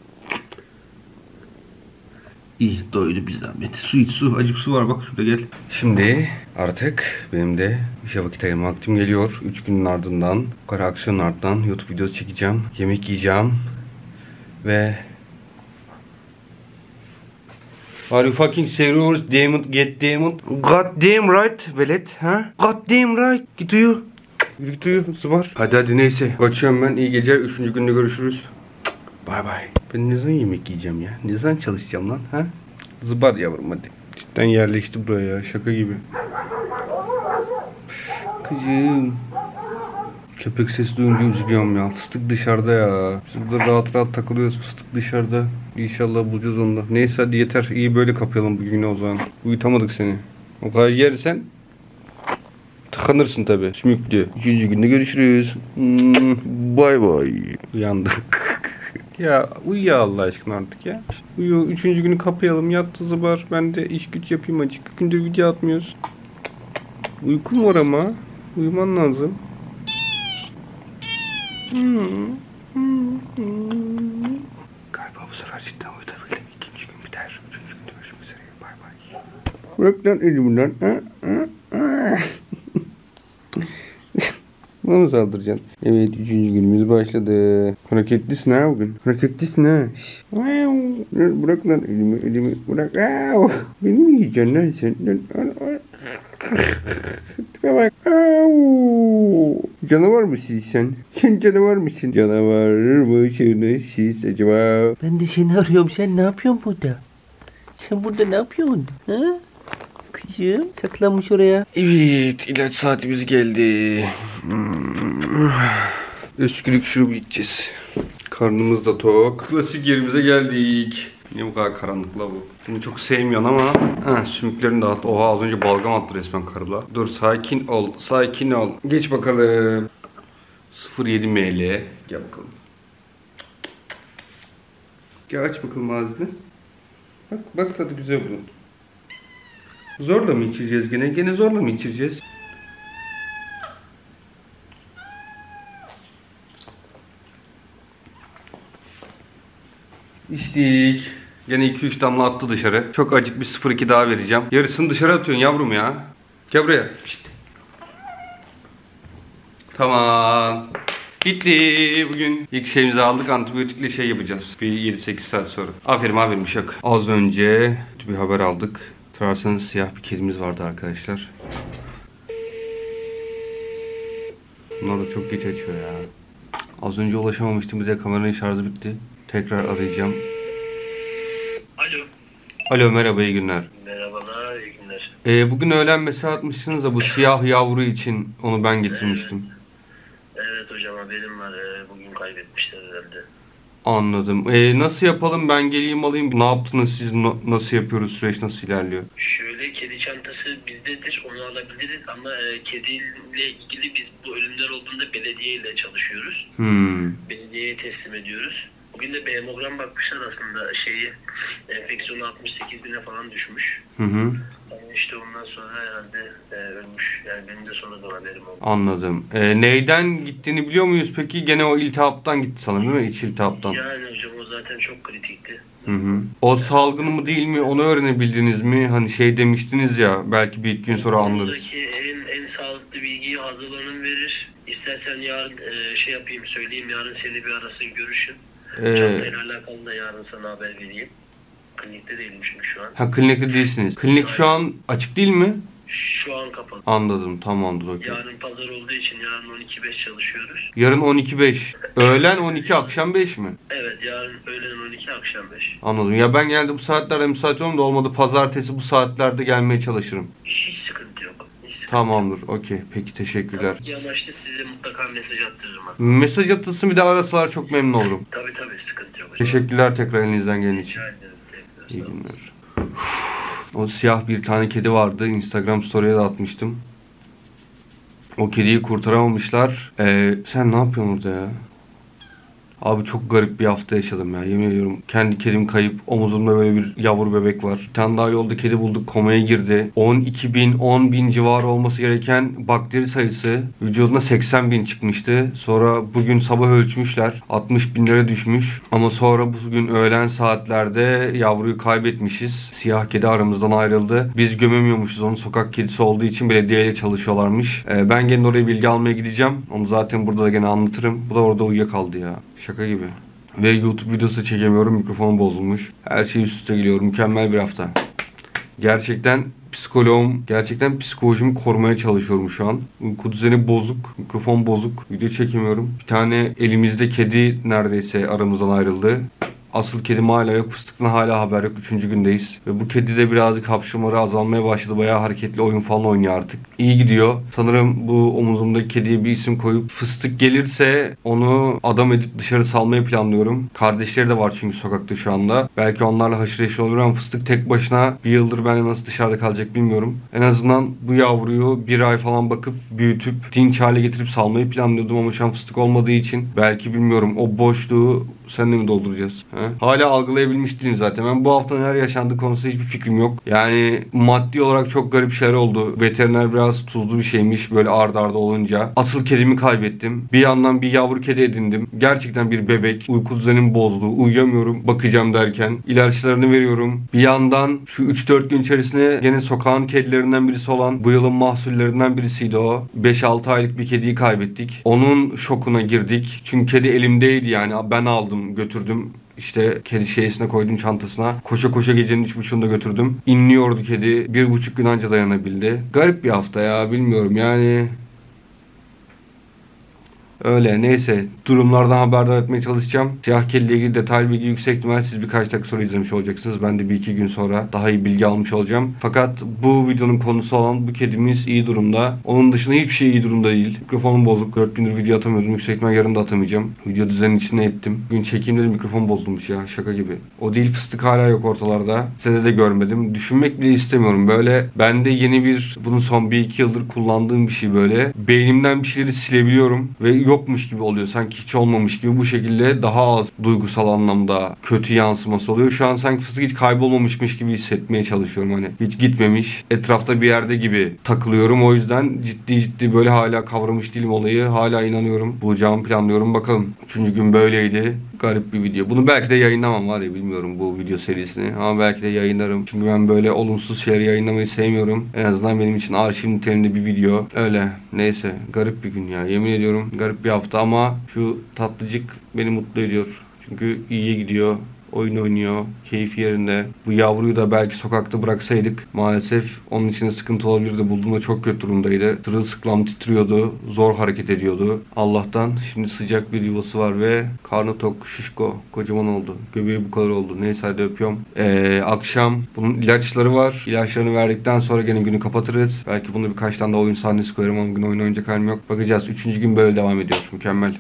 İyi doydu bir zahmet. Su iç, su. Acık su var bak şurada, gel. Şimdi artık benim de işe vakit ayırma vaktim geliyor. 3 günün ardından, bu kadar aksiyonun ardından YouTube videosu çekeceğim. Yemek yiyeceğim. Ve... Are you fucking serious? Damn it, get damn it. God damn right velet. Ha? God damn right. Git uyu. Git uyu. Zıbar. Hadi hadi neyse. Kaçıyorum ben. İyi geceler. 3. günde görüşürüz. Bay bay. Ben ne zaman yemek yiyeceğim ya? Ne zaman çalışacağım lan? Ha? Zıbar yavrum hadi. Cidden yerleşti buraya ya. Şaka gibi. Kızım. Köpek sesi duyunca üzülüyorum ya. Fıstık dışarıda ya. Biz burada rahat rahat takılıyoruz. Fıstık dışarıda. İnşallah bulacağız onu da. Neyse hadi yeter. İyi böyle kapayalım bugünü o zaman. Uyutamadık seni. O kadar yersen tıkanırsın tabi. Sümüklü. 3. günde görüşürüz. Bay bay. Uyandık. Ya uyu ya Allah aşkına artık ya. Uyu. 3. günü kapayalım. Yattı zıbar. Ben de iş güç yapayım acık. Gündür video atmıyoruz. Uykum var ama. Uyuman lazım. Galiba bu sefer cidden uyutabildim. 2. gün biter. 3. günde görüşmek üzere. Bay bay. Bırak lan elimden. Buna mı saldıracaksın? Evet 3. günümüz başladı. Hareketlisin ha bugün. Hareketlisin ha. Bırak lan elimi. Elimi bırak. Beni mi yiyeceksin lan sen? Bak. Canavar mısın sen? Sen canavar mısın? Canavar mısınız siz acaba? Ben de seni arıyorum. Sen ne yapıyorsun burada? Sen burada ne yapıyorsun? Ha? Kızım saklanmış oraya. Evet ilaç saatimiz geldi. Öskürük şurubu içeceğiz. Karnımız da tok. Klasik yerimize geldik. Niye bu kadar karanlık la bu? Bunu çok sevmiyorsun ama. Ha sümüklerini dağıt. Oha az önce balgam attı resmen karıla. Dur sakin ol. Sakin ol. Geç bakalım. 0,7 ml. Gel bakalım. Gel aç bakalım ağzını. Bak bak tadı güzel bunun. Zorla mı içireceğiz gene? Gene zorla mı içireceğiz? İçtik. Gene 2-3 damla attı dışarı. Çok acık bir 0,2 daha vereceğim. Yarısını dışarı atıyorsun yavrum ya. Gel buraya. Pişt. Tamam. Bitti. Bugün ilk şeyimizi aldık. Antibiyotikle şey yapacağız. Bir 7-8 saat sonra. Aferin aferin bir şaka. Az önce bir haber aldık. Sorarsanız siyah bir kedimiz vardı arkadaşlar. Bunlar da çok geç açıyor ya. Az önce ulaşamamıştım. Bir de kameranın şarjı bitti. Tekrar arayacağım. Alo. Alo merhaba iyi günler. Merhabalar iyi günler. Bugün öğlen mesaj atmışsınız da bu siyah yavru için onu ben getirmiştim. Evet, evet hocam haberim var. Bugün kaybetmişler herhalde. Anladım. Nasıl yapalım? Ben geleyim alayım. Ne yaptınız siz? Nasıl yapıyoruz? Süreç nasıl ilerliyor? Şöyle kedi çantası bizdedir. Onu alabiliriz ama kediyle ilgili biz bu ölümler olduğunda belediyeyle çalışıyoruz. Belediyeye teslim ediyoruz. Bugün de hemogram bakmışlar aslında şeyi. Enfeksiyonu 68.000'e falan düşmüş. Hı. Yani işte ondan sonra herhalde ölmüş. Yani benim de sonradan haberim oldu. Anladım. Neyden gittiğini biliyor muyuz peki? Gene o iltihaptan gitti sanırım değil mi? İç iltihaptan. Yani hocam o zaten çok kritikti. Hı. O salgını mı değil mi? Onu öğrenebildiniz mi? Hani şey demiştiniz ya belki bir iki gün sonra anlarız. Buradaki en sağlıklı bilgiyi İstersen yarın şey yapayım, söyleyeyim, yarın seni bir arasın, görüşün. Çantayla alakalı da yarın sana haber vereyim. Klinikte değilim çünkü şu an. Ha, klinikte değilsiniz. Klinik yani şu an açık değil mi? Şu an kapalı. Anladım, tamamdır. Okay. Yarın pazar olduğu için yarın 12.5 çalışıyoruz. Yarın 12.5. Öğlen 12, akşam 5 mi? Evet, yarın öğlen 12, akşam 5. Anladım. Ya ben genelde bu saatlerde müsait olmadı, olmadı pazartesi bu saatlerde gelmeye çalışırım. Hiç sıkıntı yok. Tamamdır, okey. Peki, teşekkürler. Tabii ki amaçlı size mutlaka mesaj attırırım. Mesaj atılsın, bir de arasalar çok memnun olurum. Tabii tabii, sıkıntı yok. Teşekkürler tekrar elinizden gelen için. Rica ederim. İyi günler. O siyah bir tane kedi vardı. Instagram story'e de atmıştım. O kediyi kurtaramamışlar. Sen ne yapıyorsun orada ya? Abi çok garip bir hafta yaşadım ya. Yemin ediyorum kendi kedim kayıp. Omuzumda böyle bir yavru bebek var. Bir tane daha yolda kedi bulduk. Komaya girdi. 10.000 civarı olması gereken bakteri sayısı vücuduna 80.000 çıkmıştı. Sonra bugün sabah ölçmüşler. 60.000'lere düşmüş. Ama sonra bugün öğlen saatlerde yavruyu kaybetmişiz. Siyah kedi aramızdan ayrıldı. Biz gömemiyormuşuz. Onun sokak kedisi olduğu için belediyeyle çalışıyorlarmış. Ben gene oraya bilgi almaya gideceğim. Onu zaten burada da gene anlatırım. Bu da orada uyuyakaldı ya. Şaka gibi. Ve YouTube videosu çekemiyorum. Mikrofonum bozulmuş. Her şey üst üste geliyor. Mükemmel bir hafta. Gerçekten psikoloğum, gerçekten psikolojimi korumaya çalışıyorum şu an. Uyku düzeni bozuk. Mikrofon bozuk. Video çekemiyorum. Bir tane elimizde kedi neredeyse aramızdan ayrıldı. Asıl kedim hala yok. Fıstık'tan hala haber yok. 3. gündeyiz. Ve bu kedi de birazcık hapşırmaları azalmaya başladı. Bayağı hareketli, oyun falan oynuyor artık. İyi gidiyor. Sanırım bu omuzumdaki kediye bir isim koyup Fıstık gelirse onu adam edip dışarı salmayı planlıyorum. Kardeşleri de var çünkü sokakta şu anda. Belki onlarla haşır neşir olur ama Fıstık tek başına bir yıldır benimle nasıl dışarıda kalacak bilmiyorum. En azından bu yavruyu bir ay falan bakıp büyütüp dinç hale getirip salmayı planlıyordum ama şu an Fıstık olmadığı için belki bilmiyorum. O boşluğu seninle mi dolduracağız? Hala algılayabilmiş değilim zaten. Ben bu hafta neler yaşandı konusunda hiçbir fikrim yok. Yani maddi olarak çok garip şeyler oldu. Veteriner biraz tuzlu bir şeymiş böyle arda olunca. Asıl kedimi kaybettim. Bir yandan bir yavru kedi edindim. Gerçekten bir bebek. Uyku düzenim bozdu. Uyuyamıyorum bakacağım derken. İlaçlarını veriyorum. Bir yandan şu 3-4 gün içerisinde gene sokağın kedilerinden birisi olan, bu yılın mahsullerinden birisiydi o. 5-6 aylık bir kediyi kaybettik. Onun şokuna girdik. Çünkü kedi elimdeydi yani. Ben aldım, götürdüm. İşte kedi şeysine koydum, çantasına. Koşa koşa gecenin 3.30'unda götürdüm. İnliyordu kedi. 1.5 gün anca dayanabildi. Garip bir hafta ya, bilmiyorum yani. Öyle, neyse. Durumlardan haberdar etmeye çalışacağım. Siyah kediyle ilgili detaylı bilgi yüksek ihtimal siz birkaç dakika sonra izlemiş olacaksınız. Ben de bir iki gün sonra daha iyi bilgi almış olacağım. Fakat bu videonun konusu olan bu kedimiz iyi durumda. Onun dışında hiçbir şey iyi durumda değil. Mikrofonum bozuk. 4 gündür video atamıyordum. Yüksek ihtimal yarın da atamayacağım. Video düzenin içine ettim. Bugün çekeyim dedim, mikrofon bozulmuş ya. Şaka gibi. O değil, Fıstık hala yok ortalarda. Sitede de görmedim. Düşünmek bile istemiyorum. Böyle bende yeni bir, bunun son 1-2 yıldır kullandığım bir şey böyle. Beynimden bir şeyleri silebiliyorum ve yokmuş gibi oluyor. Sanki hiç olmamış gibi bu şekilde daha az duygusal anlamda kötü yansıması oluyor. Şu an sanki Fıstık hiç kaybolmamışmış gibi hissetmeye çalışıyorum. Hani hiç gitmemiş. Etrafta bir yerde gibi takılıyorum. O yüzden ciddi böyle hala kavramış değilim olayı. Hala inanıyorum. Bulacağımı planlıyorum. Bakalım. 3. gün böyleydi. Garip bir video. Bunu belki de yayınlamam var ya, bilmiyorum bu video serisini. Ama belki de yayınlarım. Çünkü ben böyle olumsuz şeyleri yayınlamayı sevmiyorum. En azından benim için arşiv niteliğinde bir video. Öyle. Neyse. Garip bir gün ya. Yemin ediyorum garip bir hafta ama şu tatlıcık beni mutlu ediyor. Çünkü iyiye gidiyor. Oyun oynuyor. Keyfi yerinde. Bu yavruyu da belki sokakta bıraksaydık maalesef onun için sıkıntı olabilirdi. Bulduğumda çok kötü durumdaydı. Sırılsıklam titriyordu. Zor hareket ediyordu. Allah'tan şimdi sıcak bir yuvası var ve karnı tok, şişko. Kocaman oldu. Göbeği bu kadar oldu. Neyse, hadi öpüyorum. Akşam bunun ilaçları var. İlaçlarını verdikten sonra gene günü kapatırız. Belki bunu birkaç tane daha oyun sahnesi koyarım ama bugün oyun oynayacak halim yok. Bakacağız. 3. gün böyle devam ediyor. Mükemmel.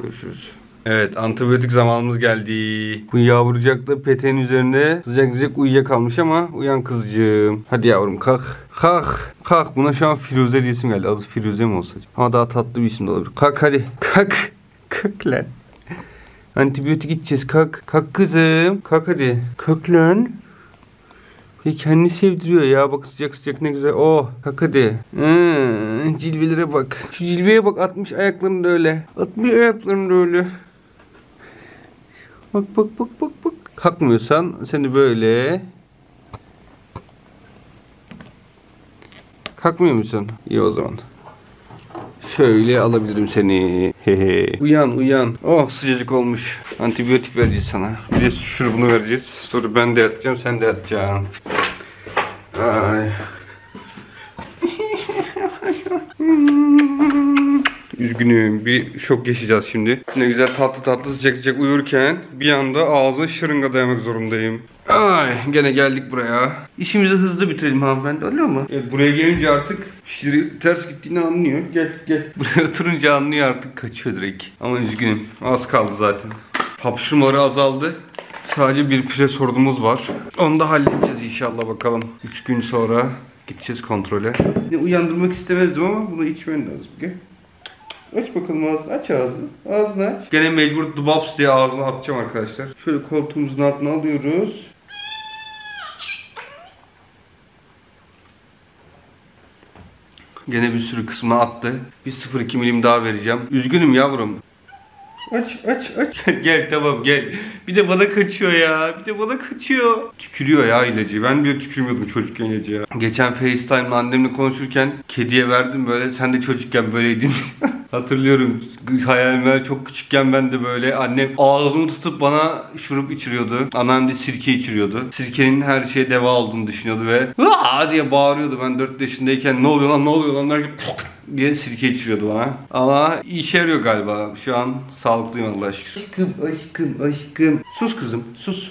Görüşürüz. Evet, antibiyotik zamanımız geldi. Bu yavrucakla peteğin üzerine sıcak uyuyakalmış ama uyan kızcığım. Hadi yavrum kalk. Kalk. Kalk. Buna şu an Firuze diye isim geldi. Adı Firuze mi olsa? Ha, daha tatlı bir isim de olabilir. Kalk hadi. Kalk. Kalk lan. Antibiyotik içeceğiz. Kalk. Kalk kızım. Kalk hadi. Kalk lan. Kendini sevdiriyor ya. Bak sıcak sıcak ne güzel. Oh. Kalk hadi. Cilvelere bak. Şu cilveye bak. Atmış ayaklarını da öyle. Atmış ayaklarını da öyle. Bak bak bak bak bak. Kalkmıyorsan seni böyle. Kalkmıyor musun? İyi o zaman. şöyle alabilirim seni. Uyan uyan. Oh sıcacık olmuş. Antibiyotik vereceğiz sana. Bir de şurubunu vereceğiz. Sonra ben de yatacağım, sen de yatacaksın. Ay. Üzgünüm, bir şok yaşayacağız şimdi. Ne güzel tatlı tatlı sıcak sıcak uyurken bir anda ağzına şırınga dayamak zorundayım. Ay gene geldik buraya. İşimizi hızlı bitirelim hanımefendi, anlıyor mu? Evet, buraya gelince artık işleri ters gittiğini anlıyor. Gel gel. Buraya oturunca anlıyor artık, kaçıyor direkt. Ama üzgünüm, az kaldı zaten. Hapşırmaları azaldı. Sadece bir pire sorduğumuz var. Onu da halledeceğiz inşallah bakalım. 3 gün sonra gideceğiz kontrole. Uyandırmak istemezdim ama bunu içmen lazım. Gel. Aç bakalım ağzını, aç ağzını. Ağzını aç. Gene mecbur dubaps diye ağzına atacağım arkadaşlar. Şöyle koltuğumuzun altına alıyoruz. Gene bir sürü kısmına attı. Bir 0,2 milim daha vereceğim. Üzgünüm yavrum. Aç aç aç. Gel tamam gel. Bir de bana kaçıyor ya. Bir de bana kaçıyor. Tükürüyor ya ilacı. Ben bile tükürmüyordum çocukken ilacı ya. Geçen FaceTime'la annemle konuşurken kediye verdim böyle. Sen de çocukken böyleydin. Hatırlıyorum. Hayalimler çok küçükken ben de böyle. Annem ağzımı tutup bana şurup içiriyordu. Annem de sirke içiriyordu. Sirkenin her şeye deva olduğunu düşünüyordu ve "Aa!" diye bağırıyordu. Ben 4 yaşındayken ne oluyor lan ne oluyor lan derken diye sirke içiriyordu bana. Ama işe yarıyor galiba. Şu an sağlıklıyım Allah'a şükür. Aşkım aşkım aşkım. Sus kızım sus.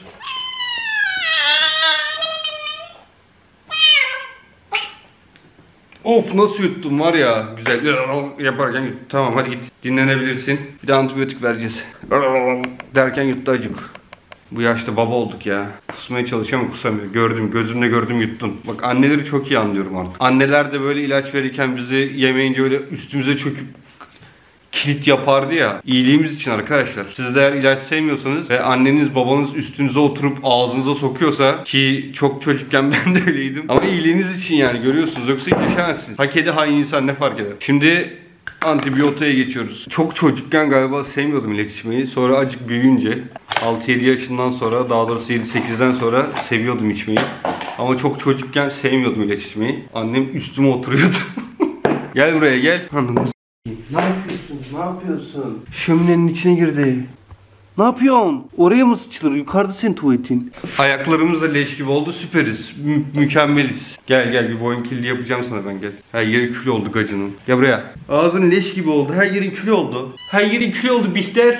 Of nasıl yuttum var ya, güzel yaparken yuttum. Tamam hadi git dinlenebilirsin. Bir de antibiyotik vereceğiz. Derken yuttu acık. Bu yaşta baba olduk ya. Kusmaya çalışıyor ama kusamıyor. Gördüm, gözümle gördüm yuttum. Bak anneleri çok iyi anlıyorum artık. Anneler de böyle ilaç verirken bizi yemeyince öyle üstümüze çöküp kilit yapardı ya. İyiliğimiz için arkadaşlar. Siz de eğer ilaç sevmiyorsanız ve anneniz babanız üstünüze oturup ağzınıza sokuyorsa, ki çok çocukken ben de öyleydim. Ama iyiliğiniz için yani, görüyorsunuz, yoksa iyileşemezsiniz. Ha kedi ha insan ne fark eder. Şimdi antibiyotiğe geçiyoruz. Çok çocukken galiba sevmiyordum ilaç içmeyi. Sonra acık büyüyünce 6-7 yaşından sonra, daha doğrusu 7-8'den sonra seviyordum içmeyi. Ama çok çocukken sevmiyordum ilaç içmeyi. Annem üstüme oturuyordu. Gel buraya gel. Ne yapıyorsun? Ne yapıyorsun? Şöminenin içine girdi. Ne yapıyorsun? Oraya mı sıçılır? Yukarıda senin tuvaletin. Ayaklarımız da leş gibi oldu. Süperiz. Mükemmeliz. Gel gel bir boyun kirli yapacağım sana ben, gel. Her yeri kül oldu gacının. Gel buraya. Ağzın leş gibi oldu. Her yerin kül oldu. Her yerin kül oldu Bihter.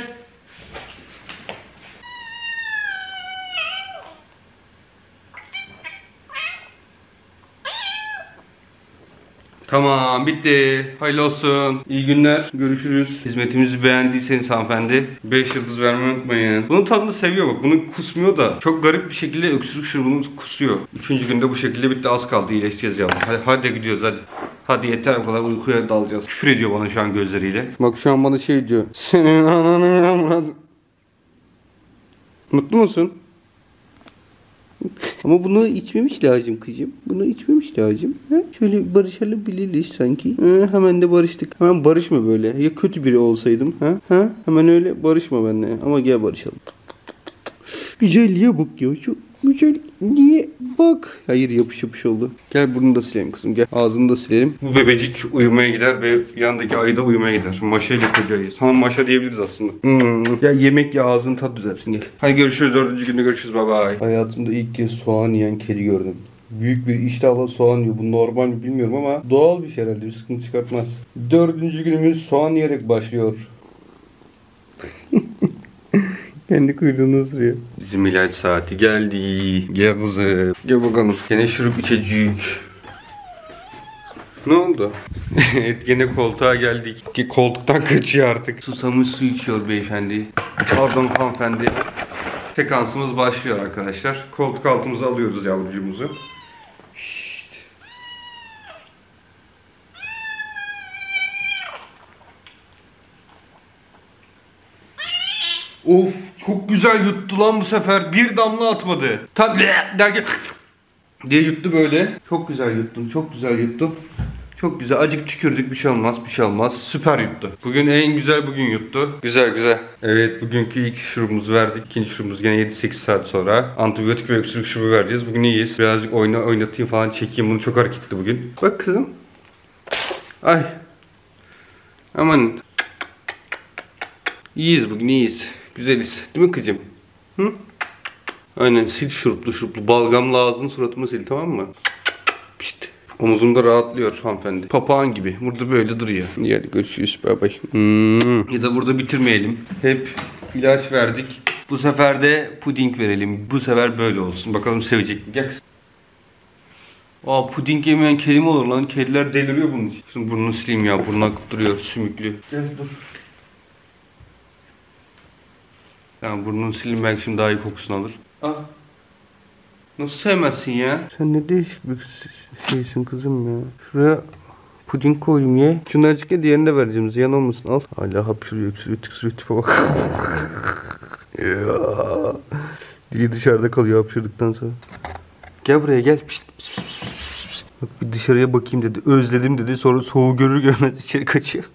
Tamam bitti. Hayırlı olsun. İyi günler. Görüşürüz. Hizmetimizi beğendiyseniz hanımefendi 5 yıldız vermeyi unutmayın. Bunun tadını seviyor bak. Bunu kusmuyor da çok garip bir şekilde öksürük şurubunu kusuyor. 3. günde bu şekilde bitti. Az kaldı iyileşeceğiz ya. Hadi, hadi gidiyoruz hadi. Hadi yeter bu kadar, uykuya dalacağız. Küfür ediyor bana şu an gözleriyle. Bak şu an bana şey diyor. Senin ananı yavrum. Mutlu musun? Ama bunu içmemiş lazım kızım. Bunu içmemiş lazım. He? Şöyle barışalım biliriz sanki. Hemen de barıştık. Hemen barışma böyle. Ya kötü biri olsaydım. Ha? Hemen öyle barışma benimle. Ama gel barışalım. Güzelliğe bak ya. Şu güzelliğe bak. Hayır yapış yapış oldu. Gel burnunu da silelim kızım. Gel ağzını da silelim. Bu bebecik uyumaya gider ve yandaki ayı da uyumaya gider. Maşa ile kocayı. Sana maşa diyebiliriz aslında. Ya yemek ya ağzını tat düzelsin gel. Hadi görüşürüz, 4. günde görüşürüz baba. Hayatımda ilk kez soğan yiyen kedi gördüm. Büyük bir iştahla soğan yiyor. Bu normal mi bilmiyorum ama doğal bir şey herhalde. Bir sıkıntı çıkartmaz. 4. günümüz soğan yiyerek başlıyor. Kendi kuyruğunu ısırıyor. Bizim ilaç saati geldi. Gel kızım. Gel bakalım. Gene şurup içecek. Ne oldu? Gene koltuğa geldik. Ki koltuktan kaçıyor artık. Susamış su içiyor beyefendi. Pardon hanımefendi. Sekansımız başlıyor arkadaşlar. Koltuk altımıza alıyoruz yavrucuğumuzu. Şşt. Of. Çok güzel yuttu lan bu sefer. Bir damla atmadı. Tam derken diye yuttu böyle. Çok güzel yuttum. Çok güzel yuttum. Çok güzel. Acık tükürdük. Bir şey olmaz. Bir şey olmaz. Süper yuttu. Bugün en güzel bugün yuttu. Güzel güzel. Evet bugünkü ilk şurubumuzu verdik. İkinci şurubumuz gene 7-8 saat sonra. Antibiyotik ve öksürük şurubu vereceğiz. Bugün iyiyiz. Birazcık oynatayım falan çekeyim. Bunu çok hareketli bugün. Bak kızım. Ay. Aman. İyiyiz bugün, iyiyiz. Güzeliz. Değil mi kızım? Hı? Aynen, sil şuruplu şuruplu. Balgamla ağzını suratıma sil, tamam mı? Pişt. Omuzumda rahatlıyor hanımefendi. Papağan gibi. Burada böyle duruyor. İyi, hadi görüşürüz. Bay bay. Ya da burada bitirmeyelim. Hep ilaç verdik. Bu sefer de puding verelim. Bu sefer böyle olsun. Bakalım sevecek mi? Gel. Aa, puding yemeyen kedi mi olur lan? Kediler deliriyor bunun için. Şimdi burnunu sileyim ya. Burnuna akıp duruyor. Sümüklü. Gel dur. Tamam, burnunu sileyim, belki şimdi daha iyi kokusunu alır. Ah. Nasıl sevmezsin ya? Sen ne değişik bir şeysin kızım ya. Şuraya puding koyayım ye. Şunu azıcık ye, diğerini de vereceğim. Ziyan olmasın, al. Hala hapşırıyor, öksürüyor, tıksırıyor, tipe bak. Dili dışarıda kalıyor hapşırdıktan sonra. Gel buraya gel. Pişt, pişt, pişt, pişt, pişt. Bak, bir dışarıya bakayım dedi. Özledim dedi. Sonra soğuğu görür görmez içeri kaçıyor.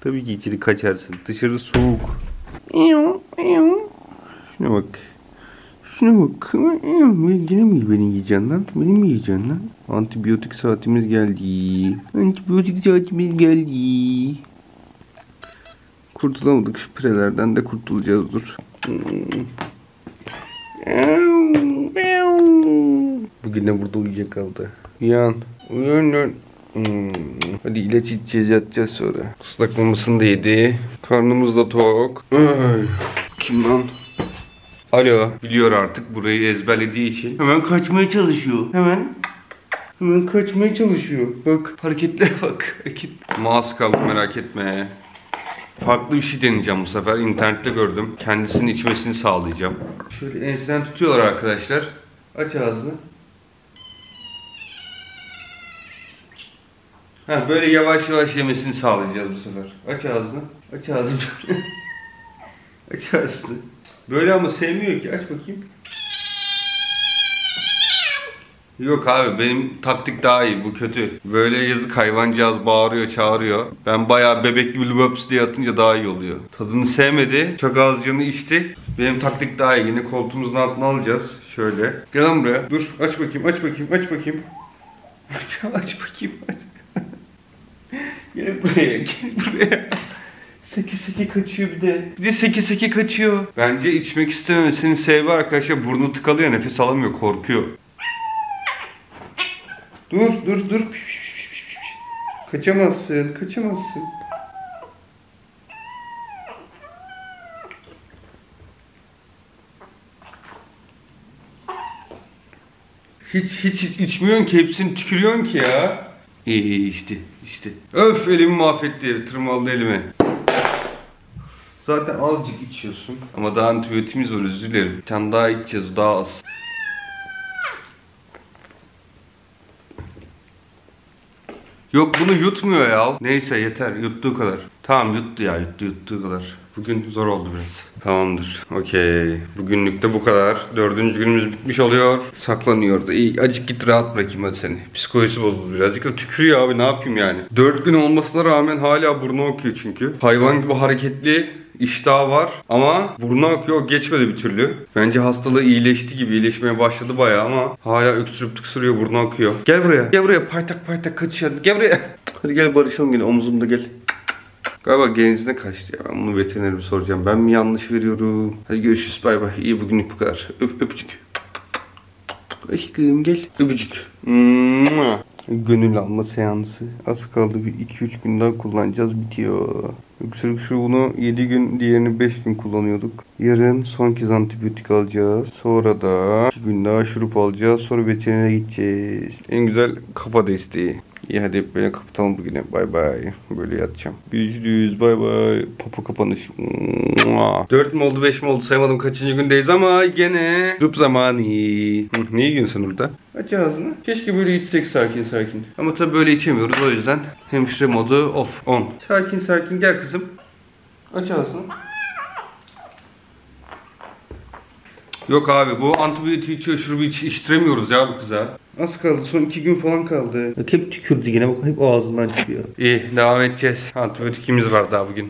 Tabii ki içeri kaçarsın. Dışarı soğuk. Şuna bak. Şuna bak. Gene mi beni yiyeceksin lan? Beni mi yiyeceksin lan? Antibiyotik saatimiz geldi. Antibiyotik saatimiz geldi. Kurtulamadık, şu pirelerden de kurtulacağız, dur. Bugün de burada uyuyakaldı. Uyan. Uyan. Hadi ilaç içeceğiz, yatacağız sonra. Islak mamasını da yedi. Karnımız da tok. Kim lan? Alo. Biliyor artık burayı ezberlediği için. Hemen kaçmaya çalışıyor. Hemen kaçmaya çalışıyor. Bak hareketlere bak. Mağaz kaldı, merak etme. Farklı bir şey deneyeceğim bu sefer. İnternette gördüm. Kendisinin içmesini sağlayacağım. Şöyle enseden tutuyorlar arkadaşlar. Aç ağzını. Ha, böyle yavaş yavaş yemesini sağlayacağız bu sefer. Aç ağzını. Aç ağzını. Aç ağzını. Böyle ama sevmiyor ki. Aç bakayım. Yok abi, benim taktik daha iyi, bu kötü. Böyle yazık, hayvancağız bağırıyor çağırıyor. Ben bayağı bebek gibi löps diye atınca daha iyi oluyor. Tadını sevmedi, çok azcığını içti. Benim taktik daha iyi, yine koltuğumuzun altına alacağız. Şöyle. Gel lan buraya. Dur, aç bakayım, aç bakayım, aç bakayım. Aç bakayım, aç. Gel buraya, gel buraya. Seki seki kaçıyor bir de. Bir de seki seki kaçıyor. Bence içmek istememesinin sebebi arkadaşlar, burnu tıkalıyor, nefes alamıyor, korkuyor. Dur, dur, dur. Kaçamazsın, kaçamazsın. Hiç içmiyorsun ki, hepsini tükürüyorsun ki ya. İyi işte. Öf, elimi mahvetti, tırmaldı elimi. Zaten azıcık içiyorsun. Ama daha antibiyotiğimiz var, özür dilerim. Bir tane daha içeceğiz, daha az. Yok, bunu yutmuyor ya. Neyse, yeter, yuttuğu kadar. Tamam, yuttu ya, yuttuğu kadar. Bugün zor oldu biraz. Tamamdır. Okey. Bugünlük de bu kadar. 4. günümüz bitmiş oluyor. Saklanıyordu. İyi, azıcık git rahat bırakayım hadi seni. Psikolojisi bozuldu birazcık da, tükürüyor abi, ne yapayım yani. 4 gün olmasına rağmen hala burnu akıyor çünkü. Hayvan gibi hareketli, iştahı var ama burnu akıyor, geçmedi bir türlü. Bence hastalığı iyileşti gibi, iyileşmeye başladı bayağı ama hala öksürüp tıksırıyor, burnu akıyor. Gel buraya. Gel buraya, paytak kaçıyor. Gel buraya. Hadi gel barışalım yine, omuzumda gel. Galiba genizine kaçtı ya. Ben bunu veterinere soracağım. Ben mi yanlış veriyorum? Hadi görüşürüz. Bay bay. İyi, bugünlük bu kadar. Öpücük. Aşkım gel. Öpücük. Gönül alma seansı. Az kaldı, bir 2-3 gün daha kullanacağız. Bitiyor. Öksürük şurubunu 7 gün, diğerini 5 gün kullanıyorduk. Yarın son kez antibiyotik alacağız. Sonra da 2 gün daha şurup alacağız. Sonra veterinere gideceğiz. En güzel kafa desteği. İyi, hadi hep böyle kapatalım bugüne. Bay bay. Böyle yatacağım. Görüşürüz. Bay bay. Papa kapanış. 4 mi oldu, 5 mi oldu, saymadım kaçıncı gündeyiz ama gene şurup zamanı. Ne yiyorsun sen orada? Aç ağzını. Keşke böyle içsek sakin sakin. Ama tabi böyle içemiyoruz, o yüzden. Hemşire modu off, on. Sakin sakin gel kızım. Aç ağzını. Yok abi, bu antibiyotik içiyor, şurubu içtiremiyoruz ya bu kıza. Az kaldı, son 2 gün falan kaldı. Hep tükürdü yine, bak hep ağzından çıkıyor. İyi, devam edeceğiz. Antibiyotikimiz var daha bugün.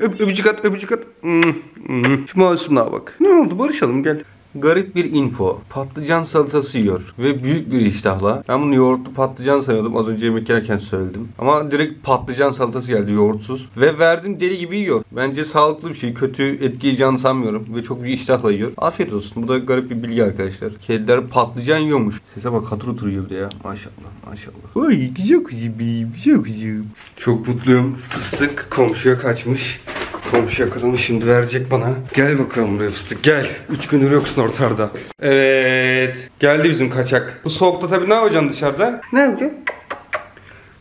Öpücük at, öpücük at. Şu masumluğa bak. Ne oldu, barışalım gel. Garip bir info. Patlıcan salatası yiyor ve büyük bir iştahla. Ben bunu yoğurtlu patlıcan sanıyordum. Az önce yemek yerken söyledim. Ama direkt patlıcan salatası geldi yoğurtsuz. Ve verdim deli gibi yiyor. Bence sağlıklı bir şey. Kötü etkileyeceğini sanmıyorum. Ve çok büyük iştahla yiyor. Afiyet olsun. Bu da garip bir bilgi arkadaşlar. Kediler patlıcan yiyormuş. Sese bak, hatır otur yiyordu ya. Maşallah maşallah. Ay güzel kızım benim. Güzel kızım. Çok mutluyum. Fıstık komşuya kaçmış. Komşu yakalamış, şimdi verecek bana. Gel bakalım buraya fıstık, gel. 3 gündür yoksun ortada. Evet. Geldi bizim kaçak. Bu soğukta tabii ne yapacaksın dışarıda? Ne yapacaksın?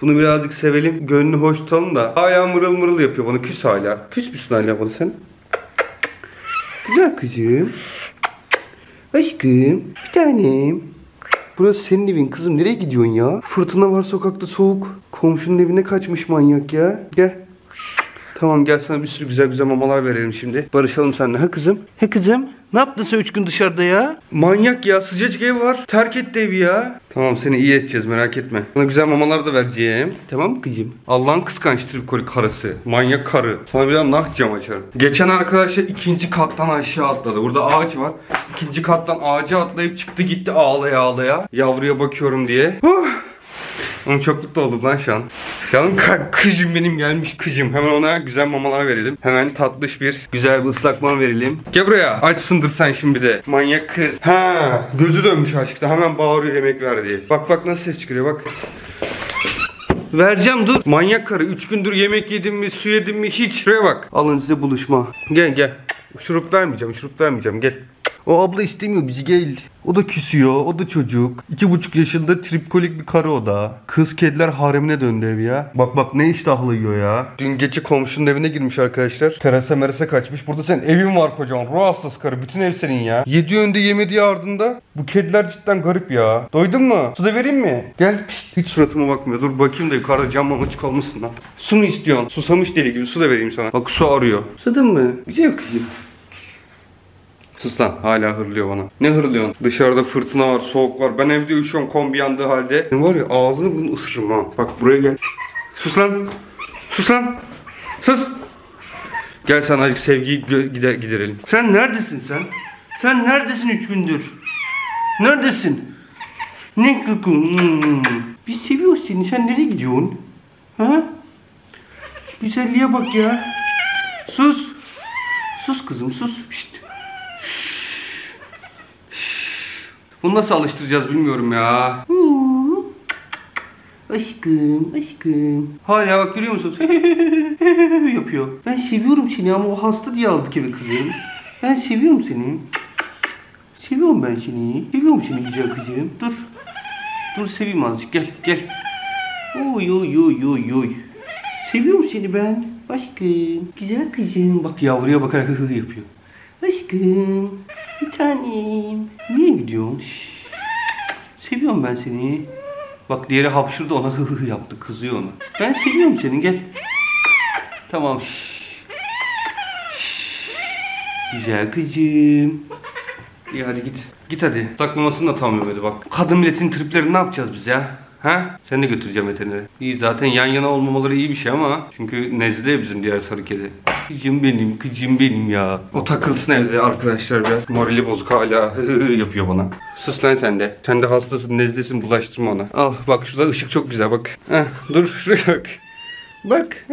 Bunu birazcık sevelim. Gönlünü hoş tutalım da. Ayağı mırıl mırıl yapıyor bana. Küs hala. Küs müsün hala bana sen? Güzel kızım. Aşkım. Bir tanem. Burası senin evin kızım. Nereye gidiyorsun ya? Fırtına var sokakta, soğuk. Komşunun evine kaçmış manyak ya. Gel. Tamam gel, sana bir sürü güzel güzel mamalar verelim şimdi. Barışalım seninle. Ha kızım? He kızım? Ne yaptın sen 3 gün dışarıda ya? Manyak ya, sıcacık ev var. Terk etti evi ya. Tamam, seni iyi edeceğiz, merak etme. Sana güzel mamalar da vereceğim. Tamam mı kızım? Allah'ın kıskançtır bir koli karısı. Manyak karı. Sana bir daha nah cam açarım. Geçen arkadaşlar 2. kattan aşağı atladı. Burada ağaç var. 2. kattan ağaca atlayıp çıktı gitti ağlaya ağlaya. Yavruya bakıyorum diye. Onu çok mutlu oldum lan şu an. Canım kızım benim gelmiş kızım. Hemen ona güzel mamalar verelim. Hemen tatlış güzel bir ıslakma verelim. Gel buraya. Açsındır sen şimdi de. Manyak kız. Ha, gözü dönmüş aşkta. Hemen bağırıyor yemek ver diye. Bak bak nasıl ses çıkıyor bak. Vereceğim dur. Manyak karı. 3 gündür yemek yedim mi, su yedim mi hiç. Şuraya bak. Alın size buluşma. Gel gel. Şurup vermeyeceğim. Şurup vermeyeceğim. Gel. O abla istemiyor bizi, gel. O da küsüyor, o da çocuk. 2,5 yaşında tripkolik bir karı o da. Kız kediler haremine döndü ev ya. Bak bak ne iştahlı yiyor ya. Dün gece komşunun evine girmiş arkadaşlar. Terasa merasa kaçmış. Burada senin evin var kocaman. Ruh hastası karı, bütün ev senin ya. Yedi önde yemediği ardında. Bu kediler cidden garip ya. Doydun mu? Su da vereyim mi? Gel. Pişt. Hiç suratıma bakmıyor. Dur bakayım da yukarıda camdan açık olmasın lan. Su mu istiyorsun? Susamış deli gibi, su da vereyim sana. Bak su arıyor. Susadın mı? Güzel kızım. Sus lan, hala hırlıyor bana. Ne hırlıyorsun? Dışarıda fırtına var, soğuk var. Ben evde üşüyorum kombi yandığı halde. Ne var ya, ağzını bunu ısırırım ha. Bak buraya gel. Sus lan. Sus lan. Sus. Gel sana azıcık sevgiyi giderelim. Sen neredesin sen? Sen neredesin 3 gündür? Neredesin? Ne kıkın? Biz seviyoruz seni. Sen nereye gidiyorsun? Ha? Güzelliğe bak ya. Sus. Sus kızım sus. Şşt. Bunu nasıl alıştıracağız bilmiyorum ya. Aşkım, aşkım. Hala bak görüyor musun? Yapıyor. Ben seviyorum seni ama o hasta diye aldık eve kızım. Ben seviyorum seni. Seviyorum ben seni. Seviyorum seni güzel kızım. Dur. Dur seveyim azıcık. Gel, gel. Oy oy oy oy oy. Seviyorum seni ben. Aşkım, güzel kızım. Bak yavruya bakarak yapıyor. Aşkım, bir tanem. Niye gidiyorsun? Şşş. Seviyorum ben seni. Bak diğeri hapşırdı, ona hıhı yaptı, kızıyor ona. Ben seviyorum seni, gel. Tamam. Şşş. Şşş. Güzel kızım. İyi hadi git. Git hadi. Saklamasını da tam yemedi bak. Kadın milletin triplerini ne yapacağız biz ya? Ha? Seni de götüreceğim veterinere. İyi zaten yan yana olmamaları iyi bir şey ama. Çünkü nezle bizim diğer sarı kedi. Kıcım benim ya. O takılsın evde arkadaşlar biraz. Morali bozuk hala yapıyor bana. Sus lan sen de. Sen de hastasın, nezlesin, bulaştırma ona. Al bak şurada ışık çok güzel bak. Heh, dur şuraya bak. Bak.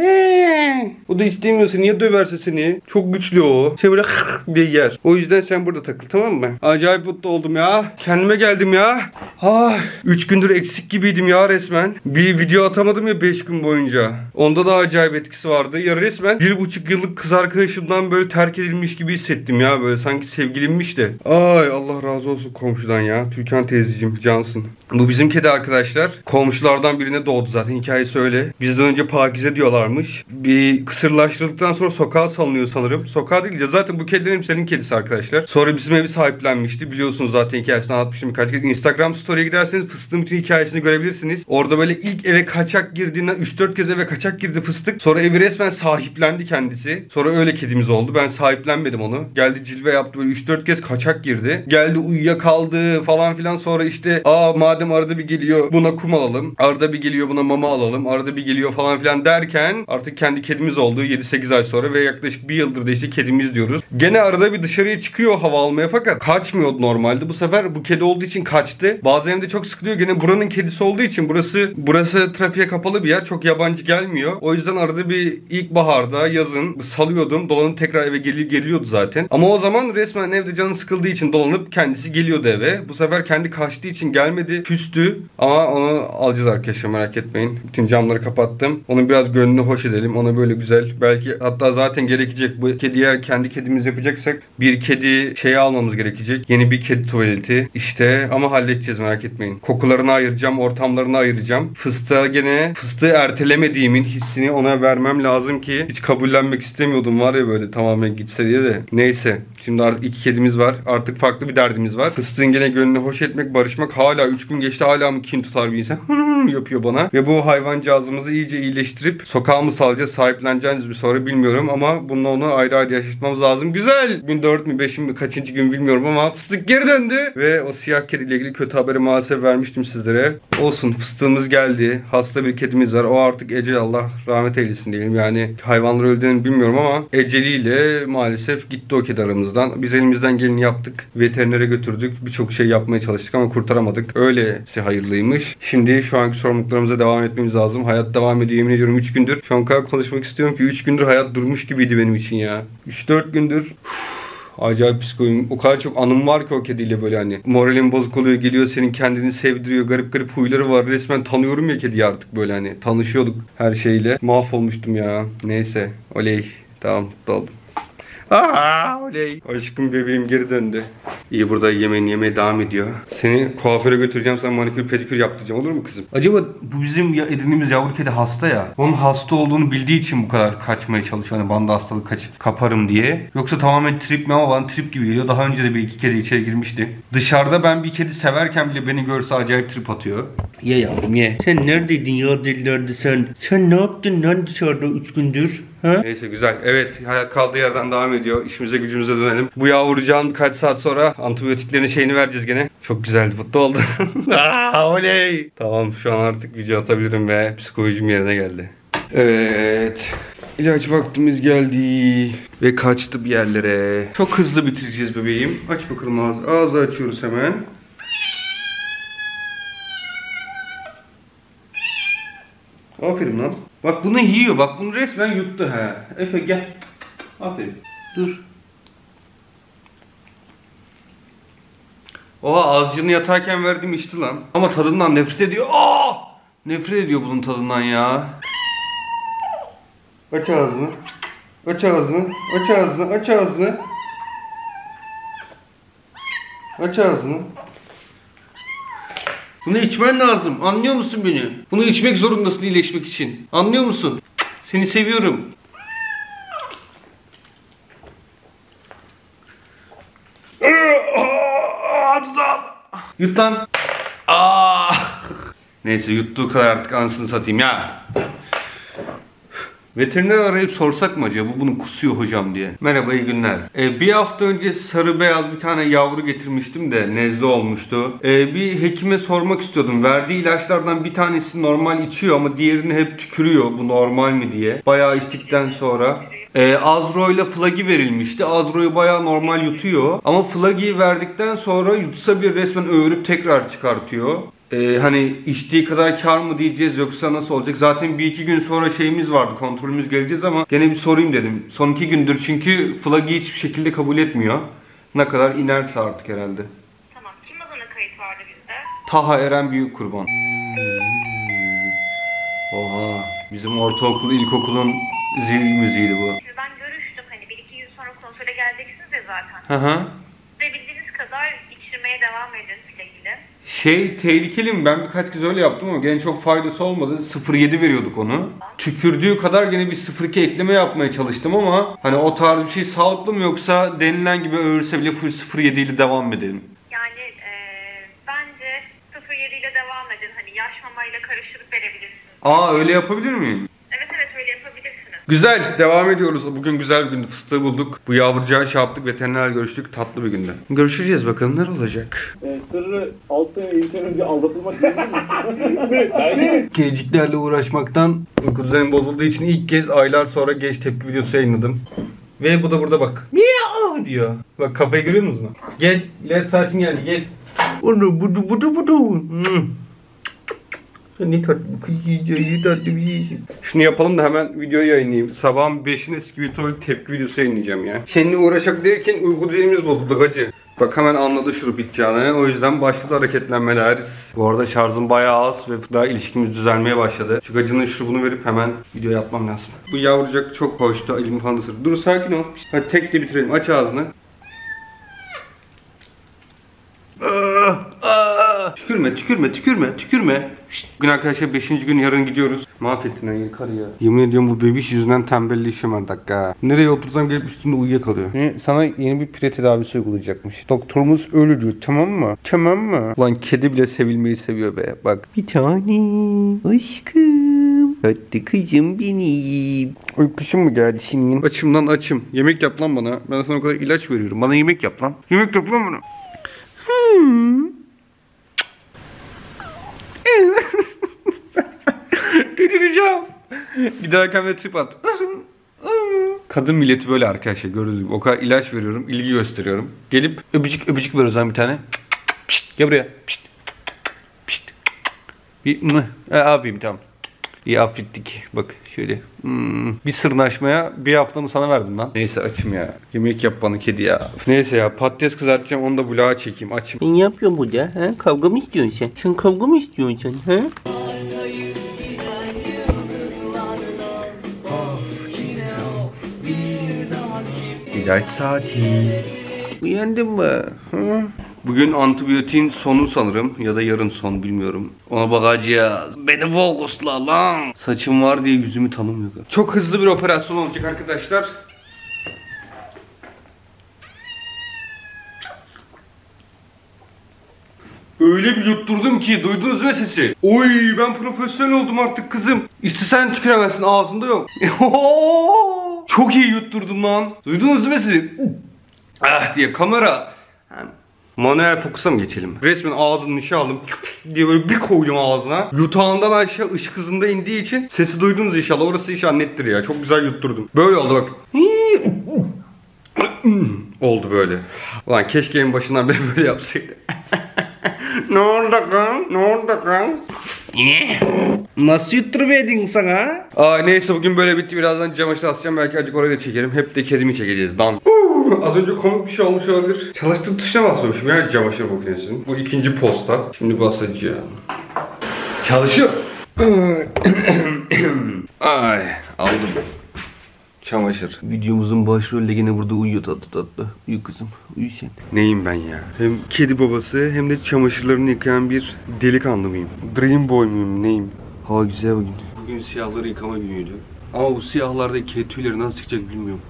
O da istemiyorsa niye döverse seni? Çok güçlü o. Sen böyle bir yer. O yüzden sen burada takıl, tamam mı? Acayip mutlu oldum ya. Kendime geldim ya. Ah, 3 gündür eksik gibiydim ya resmen. Bir video atamadım ya 5 gün boyunca. Onda da acayip etkisi vardı. Ya resmen 1,5 yıllık kız arkadaşımdan böyle terk edilmiş gibi hissettim ya. Böyle sanki sevgilimmiş de. Ay Allah razı olsun komşudan ya. Türkan teyzeciğim cansın. Bu bizim kedi arkadaşlar. Komşulardan birine doğdu zaten. Hikayesi öyle. Bizden önce Pakize diyorlarmış. Bir kısırlaştırdıktan sonra sokağa salınıyor sanırım. Sokağa değil. Zaten bu kedilerin hepsinin kedisi arkadaşlar. Sonra bizim evi sahiplenmişti. Biliyorsunuz zaten hikayesini anlatmıştım birkaç kez. Instagram story'e giderseniz Fıstık'ın bütün hikayesini görebilirsiniz. Orada böyle ilk eve kaçak girdiğinde 3-4 kez eve kaçak girdi Fıstık. Sonra evi resmen sahiplendi kendisi. Sonra öyle kedimiz oldu. Ben sahiplenmedim onu. Geldi cilve yaptı. Böyle 3-4 kez kaçak girdi. Geldi uyuyakaldı falan filan. Sonra işte aa madem arada bir geliyor buna kum alalım. Arada bir geliyor buna mama alalım. Arada bir geliyor falan filan der. derken artık kendi kedimiz oldu 7-8 ay sonra ve yaklaşık bir yıldır da işte kedimiz diyoruz. Gene arada bir dışarıya çıkıyor hava almaya fakat kaçmıyordu normalde. Bu sefer bu kedi olduğu için kaçtı. Bazen de çok sıkılıyor. Gene buranın kedisi olduğu için burası trafiğe kapalı bir yer. Çok yabancı gelmiyor. O yüzden arada bir ilkbaharda, yazın salıyordum. Dolanıp tekrar eve geliyordu zaten. Ama o zaman resmen evde canı sıkıldığı için dolanıp kendisi geliyordu eve. Bu sefer kendi kaçtığı için gelmedi. Küstü. Ama onu alacağız arkadaşlar, merak etmeyin. Bütün camları kapattım. Onun biraz gönlünü hoş edelim. Ona böyle güzel. Belki hatta zaten gerekecek. Bu kediye kendi kedimiz yapacaksak bir kedi şeyi almamız gerekecek. Yeni bir kedi tuvaleti. İşte ama halledeceğiz, merak etmeyin. Kokularını ayıracağım. Ortamlarını ayıracağım. Gene fıstığı ertelemediğimin hissini ona vermem lazım ki hiç kabullenmek istemiyordum var ya, böyle tamamen gitse diye de. Neyse. Şimdi artık iki kedimiz var. Artık farklı bir derdimiz var. Fıstığın gene gönlünü hoş etmek, barışmak. Hala 3 gün geçti, hala mı kin tutar bir insan yapıyor bana. Ve bu hayvancağızımızı iyice iyileştirip sokağa mı salacağız, sahipleneceğiniz bir soru bilmiyorum ama bununla onu ayrı ayrı yaşatmamız lazım. Güzel. Gün 4 mü 5 mi kaçıncı gün bilmiyorum ama fıstık geri döndü. Ve o siyah kediyle ilgili kötü haberi maalesef vermiştim sizlere. Olsun, fıstığımız geldi. Hasta bir kedimiz var. O artık ecel, Allah rahmet eylesin diyelim. Yani hayvanlar öldüğünü bilmiyorum ama eceliyle maalesef gitti o kedi aramızdan. Biz elimizden geleni yaptık. Veterinere götürdük. Birçok şey yapmaya çalıştık ama kurtaramadık. Öylesi hayırlıymış. Şimdi şu anki sorumluluklarımıza devam etmemiz lazım. Hayat devam ediyor. Yemin ediyorum 3 gündür. Şu an kadar konuşmak istiyorum ki 3 gündür hayat durmuş gibiydi benim için ya. 3-4 gündür. Acayip psikolojim. O kadar çok anım var ki o kediyle böyle hani. Moralin bozuk oluyor, geliyor senin kendini sevdiriyor. Garip garip huyları var. Resmen tanıyorum ya kediyi artık böyle hani. Tanışıyorduk her şeyle. Mahvolmuştum ya. Neyse. Oley. Tamam, mutlu oldum. Aa, oley. Aşkım bebeğim geri döndü. İyi, burada yemeğini yemeye devam ediyor. Seni kuaföre götüreceğim, sen manikür pedikür yaptıracağım, olur mu kızım? Acaba bu bizim edindiğimiz yavru kedi hasta ya. Onun hasta olduğunu bildiği için bu kadar kaçmaya çalışıyor. Hani banda hastalık kaparım diye. Yoksa tamamen trip mi? Ama bana trip gibi geliyor. Daha önce de bir iki kedi içeri girmişti. Dışarıda ben bir kedi severken bile beni görse acayip trip atıyor. Ye yavrum ye. Sen neredeydin ya delilerde sen? Sen ne yaptın lan dışarıda 3 gündür? Ha? Neyse, güzel. Evet, hayat kaldığı yerden devam ediyor. İşimize gücümüze dönelim. Bu yavrucağın kaç saat sonra antibiyotiklerin şeyini vereceğiz gene. Çok güzeldi, mutlu oldum. Aa, oley. Tamam, şu an artık video atabilirim ve psikolojim yerine geldi. Evet. İlaç vaktimiz geldi. Ve kaçtı bir yerlere. Çok hızlı bitireceğiz bebeğim. Aç bakalım ağzı. Ağzı açıyoruz hemen. Aferin lan. Bak bunu yiyor. Bak bunu resmen yuttu ha. Efe gel. Aferin. Dur. Oha, azıcını yatarken verdim içti lan. Ama tadından nefret ediyor. Aa! Nefret ediyor bunun tadından ya. Aç ağzını. Aç ağzını. Aç ağzını. Aç ağzını. Aç ağzını. Bunu içmen lazım. Anlıyor musun beni? Bunu içmek zorundasın iyileşmek için. Anlıyor musun? Seni seviyorum. Yut lan. Neyse, yuttuğu kadar artık anasını satayım ya. Veteriner arayıp sorsak mı acaba bunu kusuyor hocam diye. Merhaba, iyi günler. Bir hafta önce sarı beyaz bir tane yavru getirmiştim de nezle olmuştu. Bir hekime sormak istiyordum. Verdiği ilaçlardan bir tanesi normal içiyor ama diğerini hep tükürüyor. Bu normal mi diye. Bayağı içtikten sonra. Azro ile Flagi verilmişti. Azro'yu bayağı normal yutuyor. Ama Flagi'yi verdikten sonra yutsa bir resmen öğürüp tekrar çıkartıyor. Hani içtiği kadar kar mı diyeceğiz yoksa nasıl olacak? Zaten bir iki gün sonra şeyimiz vardı, kontrolümüz geleceğiz ama gene bir sorayım dedim. Son 2 gündür çünkü Flagi hiçbir şekilde kabul etmiyor. Ne kadar inerse artık herhalde. Tamam, kim adına kayıt vardı bizde? Taha Eren Büyük Kurban. Oha, bizim ortaokul, ilkokulun zil müziğiydi bu. Şimdi ben görüştüm, hani 1-2 gün sonra konsere geleceksiniz ya zaten. Hı hı. Bildiğiniz kadar içirmeye devam edin sürekli. Şey tehlikeli mi? Ben birkaç kez öyle yaptım ama gene çok faydası olmadı. 0.7 veriyorduk onu. Tükürdüğü kadar gene bir 0.2 ekleme yapmaya çalıştım ama hani o tarz bir şey sağlıklı mı yoksa denilen gibi öğürse bile full 0.7 ile devam edelim. Yani bence 0.7 ile devam edin. Hani yaş mamayla karıştırıp verebilirsiniz. Aa, öyle yapabilir miyim? Evet, öyle yapabilirsiniz. Güzel. Devam ediyoruz. Bugün güzel bir gündü. Fıstığı bulduk. Bu yavrucağı şey yaptık. Veterinerle görüştük. Tatlı bir günde. Görüşeceğiz. Bakalım ne olacak. Sırrı 6 sene 7 sene önce aldatılmak değil mi? Geleciklerle uğraşmaktan uyku düzenim bozulduğu için ilk kez aylar sonra geç tepki videosu yayınladım. Ve bu da burada bak. Miyav diyor. Bak kafayı görüyor musunuz mu? Gel. İler saatin geldi. Gel. Budu budu budu budu. Ne tatlı bir şey. Şunu yapalım da hemen videoyu yayınlayayım. Sabahın 5'in eski bir tepki videosu yayınlayacağım ya. Seninle uğraşak derken uyku düzenimiz bozuldu hacı. Bak hemen anladı şurup biteceğini. O yüzden başladı hareketlenmeleriz. Bu arada şarjım bayağı az ve daha ilişkimiz düzelmeye başladı. Çünkü acının şurubunu verip hemen videoya atmam lazım. Bu yavrucak çok hoştu. Elimi falan ısırdı. Dur sakin ol. Hadi tek de bitirelim. Aç ağzını. Tükürme, tükürme, tükürme, tükürme. Bugün arkadaşlar 5. gün, yarın gidiyoruz. Mahvettin ayı karı ya. Yemin ediyorum bu bebiş yüzünden tembelleşiyorum her dakika. Nereye otursam gelip üstünde uyuyakalıyor. Sana yeni bir pire tedavisi uygulayacakmış. Doktorumuz ölücü, tamam mı? Tamam mı? Ulan kedi bile sevilmeyi seviyor be. Bak. Bir tane aşkım. Hadi kızım benim. Uykusun mu geldi şimdi? Açım lan açım. Yemek yap lan bana. Ben sana o kadar ilaç veriyorum. Bana yemek yap lan. Yemek yap lan bana. Delireceğim. Giderken ve trip at. Kadın milleti böyle arkadaşlar, gördüğünüz gibi. O kadar ilaç veriyorum, ilgi gösteriyorum. Gelip öpücük öpücük veriyoruz lan bir tane. Pişt, gel buraya. Pişt, pişt. Bir mı? Abim tamam. İyi affettik. Bak şöyle. Bir sırnaşmaya bir haftamı sana verdim lan. Neyse açım ya. Yemek yap bana kedi ya. Neyse ya, patates kızartacağım, onu da vloga çekeyim açım. Ne yapıyorsun burada? He? Kavga mı istiyorsun sen? Sen kavga mı istiyorsun sen? He? İlaç saati. Uyandın mı? Hı? Bugün antibiyotiğin sonu sanırım, ya da yarın son, bilmiyorum. Ona bakacağız. Beni fokusla lan. Saçım var diye yüzümü tanımıyor. Çok hızlı bir operasyon olacak arkadaşlar. Öyle bir yutturdum ki, duydunuz değil mi sesi? Oy, ben profesyonel oldum artık kızım. İstesen tüküremezsin, ağzında yok. Çok iyi yutturdum lan. Duydunuz değil mi sizi? Ah diye kamera. Manuel fokusa mı geçelim? Resmen ağzını nişan aldım diye böyle bir koydum ağzına. Yutağından aşağı ışık hızında indiği için sesi duydunuz inşallah. Orası inşallah nettir ya. Çok güzel yutturdum. Böyle oldu bak. Oldu böyle. Ulan keşke en başından beri böyle yapsaydı. Ne oldu lan? Ne oldu lan? Nasıl yutturuverdin sana? Aa neyse, bugün böyle bitti. Birazdan camaşır asacağım, belki azıcık oraya da çekerim. Hep de kedimi çekeceğiz lan. Az önce komik bir şey olmuş olabilir. Çalıştığım tuşuna basmamışım ya camaşır makinesinin. Bu ikinci posta. Şimdi basacağım. Çalışıyor. Ay aldım. Çamaşır. Videomuzun başrolü yine burada uyuyor tatlı tatlı. Uyu kızım, uyu sen. Neyim ben ya? Hem kedi babası hem de çamaşırlarını yıkayan bir delikanlı mıyım? Dream boy muyum, neyim? Ha güzel bugün. Bugün siyahları yıkama günüydü. Ama bu siyahlardaki kedi tüyleri nasıl çıkacak bilmiyorum.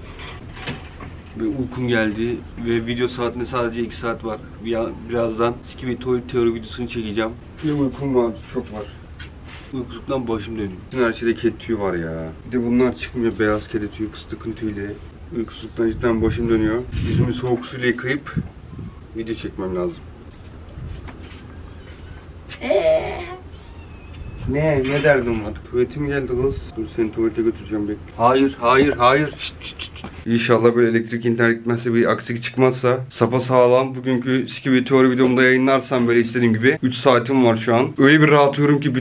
Ve uykum geldi ve video saatinde sadece 2 saat var. Birazdan Siki ve Toy teori videosunu çekeceğim. Ve uykum var, çok var. Uykusuzluktan başım dönüyor. Bütün her şeyde kedi tüyü var ya. Bir de bunlar çıkmıyor, beyaz kedi tüyü, fıstıkın tüyüyle. Uykusuzluktan cidden başım dönüyor. Yüzümü soğuk suyla yıkayıp video çekmem lazım. Ne derdin var? Tuvaletim geldi kız. Dur seni tuvalete götüreceğim, bekle. Hayır, hayır, hayır. İnşallah böyle elektrik internet gitmezse, bir aksilik çıkmazsa sapasağlam bugünkü Siki ve Teori videomda yayınlarsam böyle istediğim gibi. 3 saatim var şu an. Öyle bir rahatlıyorum ki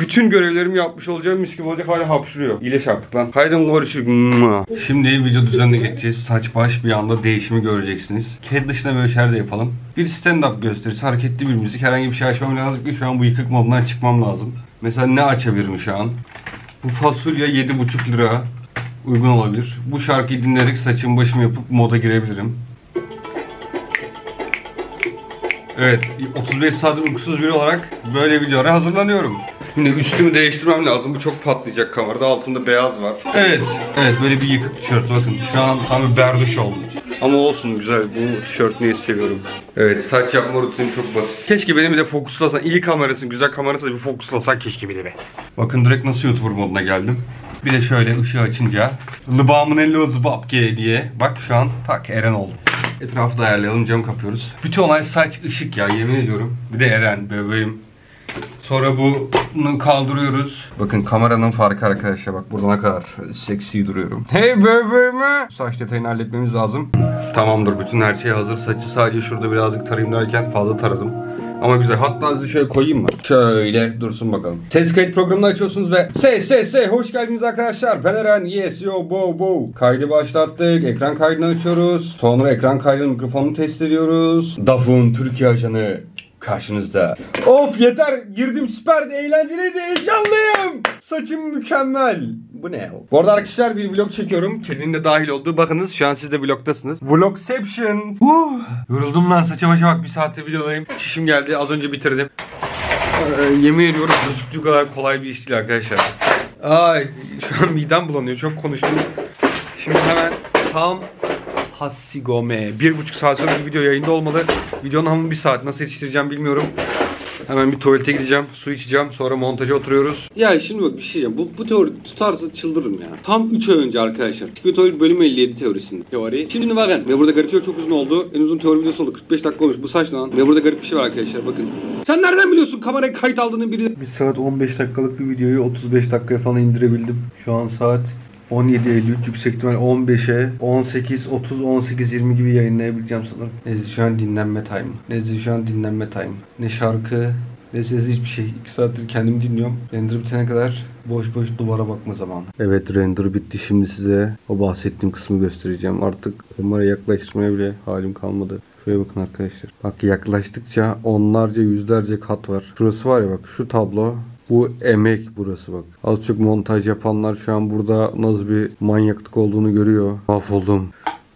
bütün görevlerimi yapmış olacağım, mis gibi olacak, hala hapşırıyor. İyileş artık lan. Haydi görüşürüz. Şimdi video düzenine geçeceğiz. Saç baş bir anda değişimi göreceksiniz. Kedi dışında böyle şeyler de yapalım. Bir stand up gösterisi, hareketli bir müzik, herhangi bir şey açmam lazım ki şu an bu yıkık modundan çıkmam lazım. Mesela ne açabilirim şu an? Bu fasulye 7,5 lira. Uygun olabilir. Bu şarkıyı dinleyerek saçımı başımı yapıp moda girebilirim. Evet, 35 saat uykusuz biri olarak böyle videolara hazırlanıyorum. Şimdi üstümü değiştirmem lazım. Bu çok patlayacak kamerada. Altımda beyaz var. Evet, evet böyle bir yıkık tişört. Bakın şu an tam bir berduş oldum. Ama olsun güzel. Bu tişört niye seviyorum. Evet, saç yapma rutinim çok basit. Keşke beni bir de fokuslasan. İyi kamerasın, güzel kamerasın, bir fokuslasan keşke bir de be. Bakın direkt nasıl YouTuber moduna geldim. Bir de şöyle ışığı açınca Lıbağımın elli zıbap diye. Bak şu an tak Eren oldu. Etrafı da ayarlayalım, camı kapıyoruz. Bütün olay saç ışık ya, yemin ediyorum. Bir de Eren bebeğim. Sonra bunu kaldırıyoruz. Bakın kameranın farkı arkadaşlar, bak burada ne kadar seksi duruyorum. Hey bebeğime. Saç detayını halletmemiz lazım. Tamamdır, bütün her şey hazır. Saçı sadece şurada birazcık tarayayım derken fazla taradım. Ama güzel. Hatta sizi şöyle koyayım mı? Şöyle dursun bakalım. Ses kayıt programını açıyorsunuz ve ses hoş geldiniz arkadaşlar. Ben Eren. Yes yo bo bo. Kaydı başlattık. Ekran kaydını açıyoruz. Sonra ekran kaydının mikrofonunu test ediyoruz. Dafun Türkiye ajanı karşınızda. Of yeter, girdim, süperdi, eğlenceliydi, heyecanlıyım. Saçım mükemmel. Bu ne? Bu arada arkadaşlar bir vlog çekiyorum. Kedinin de dahil olduğu, bakınız şu an siz de vlogtasınız. Vlogception. Yoruldum lan, saça başa bak, bir saatte videodayım. Şişim geldi, az önce bitirdim. Yemin ediyorum gözüktüğü kadar kolay bir iş değil arkadaşlar. Ay şu an midem bulanıyor, çok konuştum. Şimdi hemen tam Hasigome. 1,5 saat sonra bir video yayında olmalı. Videonun hamı 1 saat. Nasıl yetiştireceğim bilmiyorum. Hemen bir tuvalete gideceğim. Su içeceğim. Sonra montaja oturuyoruz. Ya şimdi bak bir şey diyeceğim. Bu teori tutarsa çıldırırım ya. Tam 3 ay önce arkadaşlar. Psikoloji bölümü 57 teorisinde. Teori. Şimdi bakın. Ve burada garip bir çok uzun oldu. En uzun teori videosu oldu. 45 dakika olmuş. Bu saç lan. Ve burada garip bir şey var arkadaşlar. Bakın. Sen nereden biliyorsun kameraya kayıt aldığını biri? 1 saat 15 dakikalık bir videoyu 35 dakikaya falan indirebildim. Şu an saat 17.53, yüksek ihtimal 15'e 18, 30, 18, 20 gibi yayınlayabileceğim sanırım. Neyse şu an dinlenme time. Ne şarkı, ne sesi, hiçbir şey. 2 saattir kendimi dinliyorum. Render bitene kadar boş boş duvara bakma zamanı. Evet, render bitti. Şimdi size o bahsettiğim kısmı göstereceğim. Artık kamera yaklaştırmaya bile halim kalmadı. Şuraya bakın arkadaşlar. Bak yaklaştıkça onlarca, yüzlerce kat var. Şurası var ya bak, şu tablo. Bu emek, burası bak. Az çok montaj yapanlar şu an burada nasıl bir manyaklık olduğunu görüyor. Mahvoldum.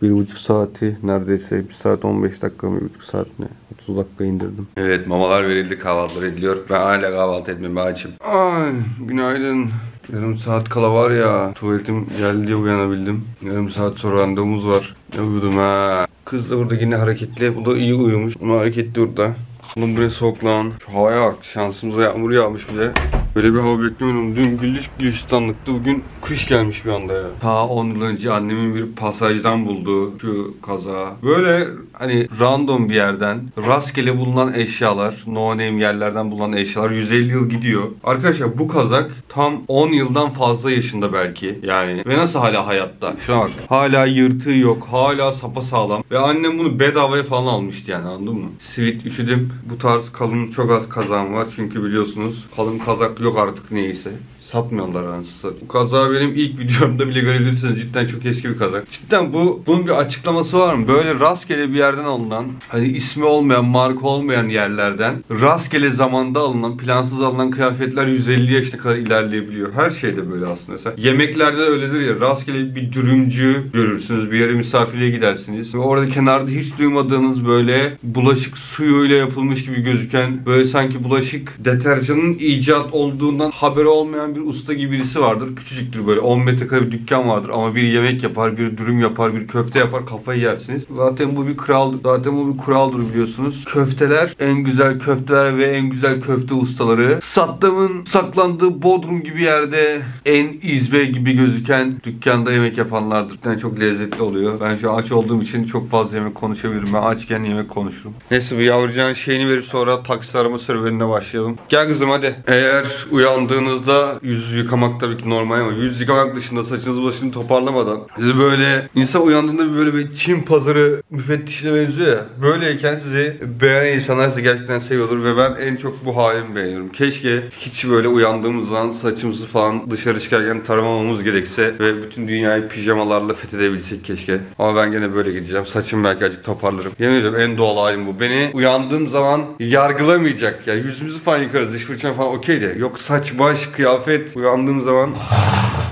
1,5 saati neredeyse 1 saat 15 dakika mı, 1,5 saat ne? 30 dakika indirdim. Evet, mamalar verildi, kahvaltılar ediliyor. Ben hala kahvaltı etmeme açım. Ay günaydın. Yarım saat kala var ya, tuvaletim geldi diye uyanabildim. Yarım saat sonra randevumuz var. Ne uyudum ha. Kız da burada yine hareketli. Bu da iyi uyumuş. Ama hareketli orada. Bunun buraya soğuk lan. Şu havaya bak. Şansımıza yağmur yağmış bile. Böyle bir hava beklemiyordum. Dün gülistanlıktı. Bugün kış gelmiş bir anda ya. Ta 10 yıl önce annemin bir pasajdan bulduğu şu kaza. Böyle hani random bir yerden rastgele bulunan eşyalar, no name yerlerden bulunan eşyalar 150 yıl gidiyor. Arkadaşlar bu kazak tam 10 yıldan fazla yaşında belki. Yani ve nasıl hala hayatta? Şuna bak. Hala yırtığı yok. Hala sapasağlam. Ve annem bunu bedavaya falan almıştı yani, anladın mı? Sivit üşüdüm. Bu tarz kalın çok az kazağım var. Çünkü biliyorsunuz kalın kazak yok artık neyse. Satmıyorlar anasını. Bu kazağı benim ilk videomda bile görebilirsiniz. Cidden çok eski bir kazak. Cidden bunun bir açıklaması var mı? Böyle rastgele bir yerden alınan, hani ismi olmayan, marka olmayan yerlerden rastgele zamanda alınan, plansız alınan kıyafetler 150 yaşına kadar ilerleyebiliyor. Her şeyde böyle aslında. Mesela yemeklerde de öyledir ya. Rastgele bir dürümcü görürsünüz. Bir yere misafirliğe gidersiniz. Ve orada kenarda hiç duymadığınız böyle bulaşık suyuyla yapılmış gibi gözüken, böyle sanki bulaşık deterjanın icat olduğundan haberi olmayan bir usta gibi birisi vardır. Küçücüktür böyle. 10 metrekare bir dükkan vardır ama bir yemek yapar, bir dürüm yapar, bir köfte yapar. Kafayı yersiniz. Zaten bu bir kraldır. Biliyorsunuz. Köfteler, en güzel köfteler ve en güzel köfte ustaları Saddam'ın saklandığı Bodrum gibi yerde en izbe gibi gözüken dükkanda yemek yapanlardır. Yani çok lezzetli oluyor. Ben şu an aç olduğum için çok fazla yemek konuşabilirim. Ben açken yemek konuşurum. Neyse bu yavrucağın şeyini verip sonra taksi arama serüvenine başlayalım. Gel kızım hadi. Eğer uyandığınızda yüz yıkamak tabii ki normal ama yüz yıkamak dışında saçınızı başını toparlamadan sizi böyle, insan uyandığında böyle bir Çin pazarı müfettişine benziyor ya, böyleyken sizi beğenen insanlar size gerçekten seviyordur ve ben en çok bu halimi beğeniyorum. Keşke hiç böyle uyandığımız zaman saçımızı falan dışarı çıkarken taramamamız gerekse ve bütün dünyayı pijamalarla fethedebilsek keşke. Ama ben gene böyle gideceğim. Saçımı belki azıcık toparlarım. Yemin ediyorum en doğal halim bu. Beni uyandığım zaman yargılamayacak. Yani yüzümüzü falan yıkarız, diş fırçam falan okey de, yok saç, baş, kıyafet. Uyandığım zaman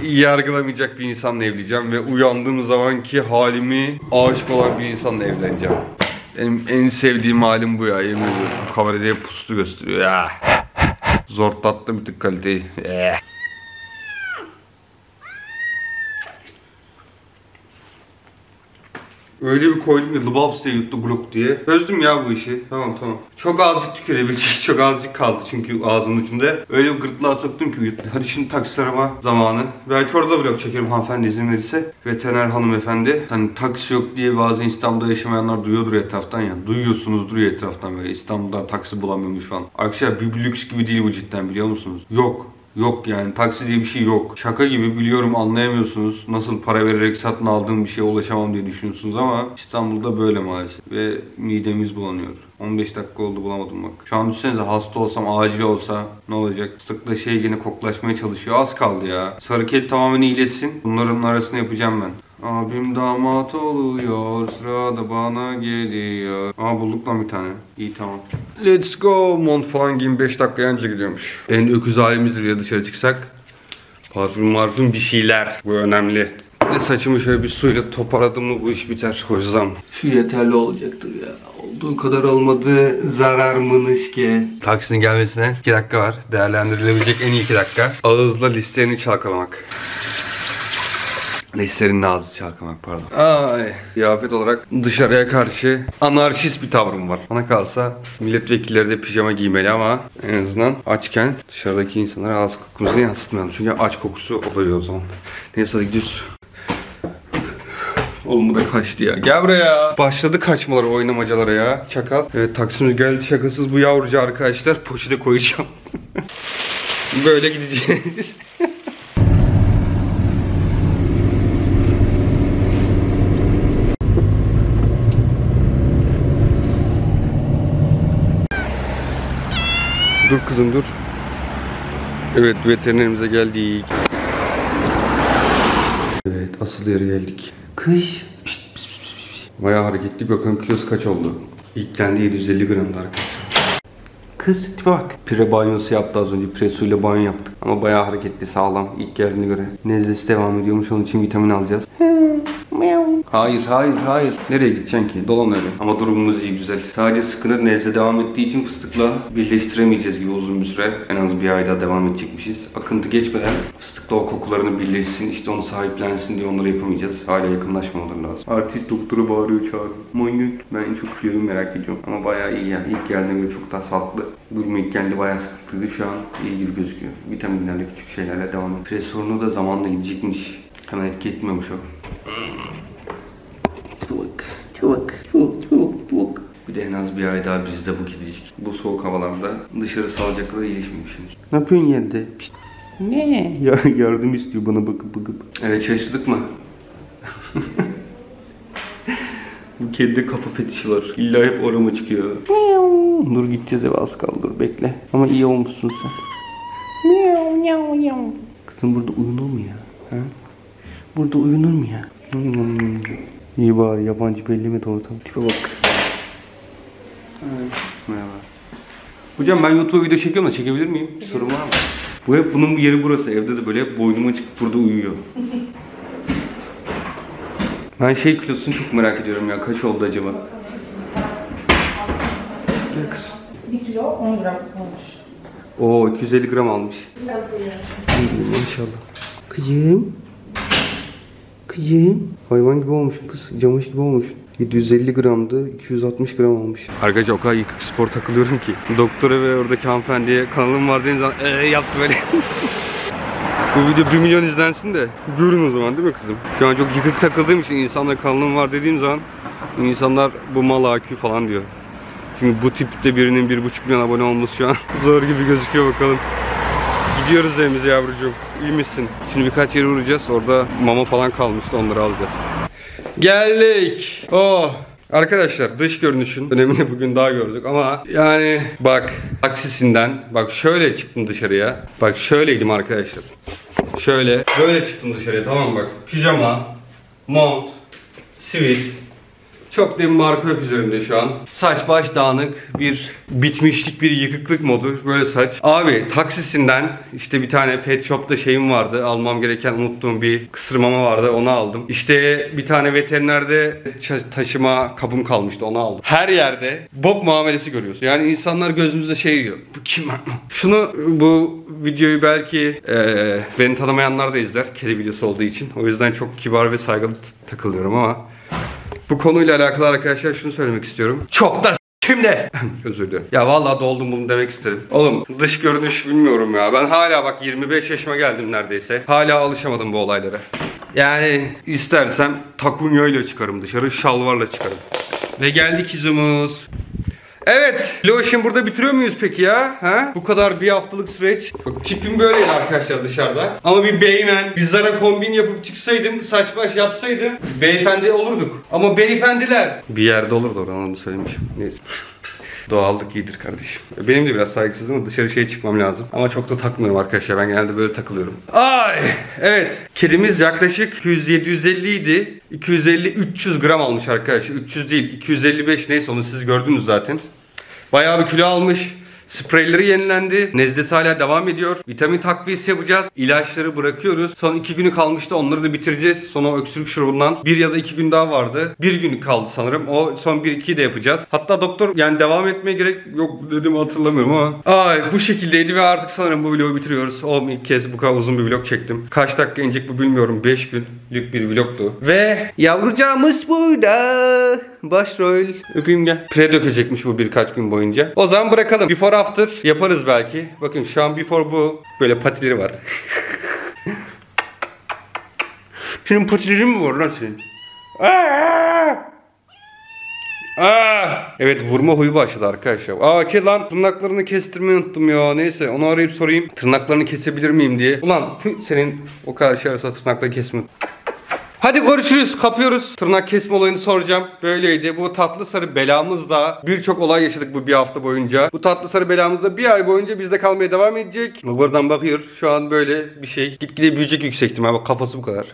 yargılamayacak bir insanla evleneceğim ve uyandığım zamanki halimi aşık olan bir insanla evleneceğim. Benim en sevdiğim halim bu ya, yemin ediyorum. Kamerada pustu gösteriyor ya. Zortlattım bir tık kaliteyi. Öyle bir koydum ki lubabs diye yuttu gluk diye. Çözdüm ya bu işi. Tamam. Çok azıcık tükürebilecek, çok azıcık kaldı çünkü ağzının içinde. Öyle bir gırtlağa soktum ki yuttu. Hadi şimdi taksi arama zamanı. Belki orada vlog çekerim hanımefendi izin verirse. Veteriner hanımefendi. Hani taksi yok diye bazen İstanbul'da yaşamayanlar duyuyordur etraftan ya. Duyuyorsunuzdur ya etraftan böyle İstanbul'da taksi bulamıyormuş falan. Arkadaşlar bir lüks gibi değil bu cidden biliyor musunuz? Yok yani taksi diye bir şey yok. Şaka gibi biliyorum anlayamıyorsunuz. Nasıl para vererek satın aldığım bir şeye ulaşamam diye düşünüyorsunuz ama İstanbul'da böyle maalesef. Ve midemiz bulanıyor. 15 dakika oldu bulamadım bak. Şu an düşünsenize hasta olsam acil olsa ne olacak? Fıstıkla şey yine koklaşmaya çalışıyor. Az kaldı ya. Sarı kedi tamamen iyileşsin. Bunların arasını yapacağım ben. Abim damat oluyor, sıra da bana geliyor. Bulduk lan bir tane. İyi tamam. Let's go. Mont falan giyin 5 dakikaya önce gidiyormuş. En öküz halimizdir ya dışarı çıksak. Parfüm bir şeyler. Bu önemli. Ne saçımı şöyle bir suyla toparladım mı bu iş biter. Hocam. Şu yeterli olacaktır ya. Olduğu kadar olmadı. Zarar mımış ki? Taksinin gelmesine 2 dakika var. Değerlendirilebilecek en iyi 2 dakika. Ağızla listelerini çalkalamak. Neyserin ağzı çalkamak pardon. Ay. Kıyafet olarak dışarıya karşı anarşist bir tavrım var. Bana kalsa milletvekilleri de pijama giymeli ama en azından açken dışarıdaki insanlara ağız kokumuzu yansıtmayalım. Çünkü aç kokusu oluyor o zaman. Neyse hadi gidiyoruz. Oğlum bu da kaçtı ya. Gel buraya. Başladı kaçmalara, oynamacalara ya. Çakal. Evet taksimiz geldi şakasız bu yavrucu arkadaşlar. Poşete koyacağım. Böyle gideceğiz. Dur kızım dur. Evet veterinerimize geldik. Evet asıl yere geldik. Kış. Bayağı hareketli bakalım kilosu kaç oldu. İlk kendi 750 gramdı arkadaşlar. Kız bak. Pire banyosu yaptı az önce. Pire suyla banyo yaptık. Ama bayağı hareketli sağlam ilk geldiğine göre. Nezlesi devam ediyormuş onun için vitamin alacağız. Hayır. Nereye gideceksin ki? Dolan öyle. Ama durumumuz iyi güzel. Sadece sıkıntı nezle devam ettiği için fıstıkla birleştiremeyeceğiz gibi uzun bir süre. En az bir ay daha devam edecekmişiz. Akıntı geçmeden fıstıkla o kokularını birleşsin, işte onu sahiplensin diye onları yapamayacağız. Hala yakınlaşmamaları lazım. Artist doktora bağırıyor çağırıyor. Manyak. Ben çok flörü merak ediyorum. Ama bayağı iyi ya. İlk geldiğine göre çok daha sağlıklı. Durumu ilk geldi bayağı sıkıntıydı. Şu an iyi gibi gözüküyor. Vitaminlerle küçük şeylerle devam ediyor. Pire sorunu da zamanla gidecekmiş. Hemen etki etmiyormuş o. Çok. Bir de en az bir ay daha bizde bu gidecek. Bu soğuk havalarda dışarı salacak kadar iyileşmemişsiniz. Ne yapıyorsun yerde? Pişt. Ne? Ya yardım istiyor bana bakıp. Evet şaşırdık mı? Bu kedide kafa fetişi var. İlla hep orama çıkıyor. Dur gideceğiz eve az kaldı dur bekle. Ama iyi olmuşsun sen. Kızım burada uyunur mu ya? Ha? Burada uyunur mu ya? İyi bari yabancı belli mi doğru tam tipe bak. Evet. Merhaba. Hocam ben YouTube'a video çekiyorum da çekebilir miyim? Sorun var mı? Bu hep bunun yeri burası. Evde de böyle hep boynuma çıkıp burada uyuyor. Ben şey kilosunu çok merak ediyorum ya. Kaç oldu acaba? Gel kızım. 1 kilo 10 gram olmuş. Oo 250 gram almış. Maşallah. Kızım. Yiyeyim. Hayvan gibi olmuş kız. Camış gibi olmuş. 750 gramdı. 260 gram olmuş. Arkadaşlar o kadar yıkık spor takılıyorum ki. Doktora ve oradaki hanımefendiye kanalım var dediğiniz zaman yaptı böyle. Bu video 1 milyon izlensin de görün o zaman değil mi kızım? Şu an çok yıkık takıldığım için insanlara kanalım var dediğim zaman insanlar bu mal akü falan diyor. Çünkü bu tipte birinin 1,5 milyon abone olması şu an zor gibi gözüküyor bakalım. Gidiyoruz evimize yavrucuğum. İyi misin? Şimdi birkaç yere uğrayacağız. Orada mama falan kalmıştı. Onları alacağız. Geldik. Oh. Arkadaşlar dış görünüşün önemini bugün daha gördük ama yani bak taksisinden bak şöyle çıktım dışarıya. Bak şöyleydim arkadaşlar. Şöyle. Böyle çıktım dışarıya tamam bak. Pijama, mont, sivit. Çok derin marka öp üzerimde şu an. Saç baş dağınık, bir bitmişlik, bir yıkıklık modu. Böyle saç. Abi taksisinden işte bir tane pet shop'ta şeyim vardı. Almam gereken unuttuğum bir kısırmama vardı. Onu aldım. İşte bir tane veterinerde taşıma kabım kalmıştı. Onu aldım. Her yerde bok muamelesi görüyorsun. Yani insanlar gözümüzde şey diyor. Bu kim? Şunu bu videoyu belki beni tanımayanlar da izler. Kedi videosu olduğu için. O yüzden çok kibar ve saygılı takılıyorum ama Bu konuyla alakalı arkadaşlar şunu söylemek istiyorum. Çok da kimle? Özür dilerim. Ya vallahi doldum bunu demek istedim. Oğlum dış görünüş bilmiyorum ya. Ben hala bak 25 yaşıma geldim neredeyse. Hala alışamadım bu olaylara. Yani istersem takunya ile çıkarım dışarı, şalvarla çıkarım. Ve geldik izimiz. Evet, loşun burada bitiriyor muyuz peki ya? Ha? Bu kadar bir haftalık süreç. Bak tipim böyleydi arkadaşlar dışarıda. Ama bir beymen, bir Zara kombin yapıp çıksaydım, saç baş yapsaydım beyefendi olurduk. Ama beyefendiler bir yerde olurdu, oradan onu söylemişim. Neyse. Doğallık iyidir kardeşim. Benim de biraz saygısızım ama dışarı çıkmam lazım. Ama çok da takmıyorum arkadaşlar. Ben genelde böyle takılıyorum. Ay! Evet. Kedimiz yaklaşık 200-750 idi. 250-300 gram almış arkadaşlar. 300 değil. 255 neyse onu siz gördünüz zaten. Bayağı bir kilo almış. Spreyleri yenilendi. Nezlesi hala devam ediyor. Vitamin takviyesi yapacağız. İlaçları bırakıyoruz. Son 2 günü kalmıştı. Onları da bitireceğiz. Sonra o öksürük şurubundan 1 ya da 2 gün daha vardı. 1 günü kaldı sanırım. O son 1-2'yi de yapacağız. Hatta doktor yani devam etmeye gerek yok dedim, hatırlamıyorum ama. Ay bu şekildeydi ve artık sanırım bu vlogu bitiriyoruz. Oğlum ilk kez bu kadar uzun bir vlog çektim. Kaç dakika inecek bu bilmiyorum. 5 günlük bir vlogtu. Ve yavrucağımız burada. Başrol. Öpeyim gel. Pire dökecekmiş bu birkaç gün boyunca. O zaman bırakalım. Before after yaparız belki. Bakın şu an before bu. Böyle patileri var. Senin patilerin mi var lan senin? Evet vurma huyu başladı arkadaşlar. Lan tırnaklarını kestirmeyi unuttum ya. Neyse onu arayıp sorayım. Tırnaklarını kesebilir miyim diye. Ulan senin o karşı arası tırnakları kesme. Hadi görüşürüz, kapıyoruz. Tırnak kesme olayını soracağım. Böyleydi. Bu tatlı sarı belamızla birçok olay yaşadık bu bir hafta boyunca. Bu tatlı sarı belamızla bir ay boyunca bizde kalmaya devam edecek. Buradan bakıyor. Şu an böyle bir şey. Gitgide büyüyecek yüksek ihtimal. Bak kafası bu kadar.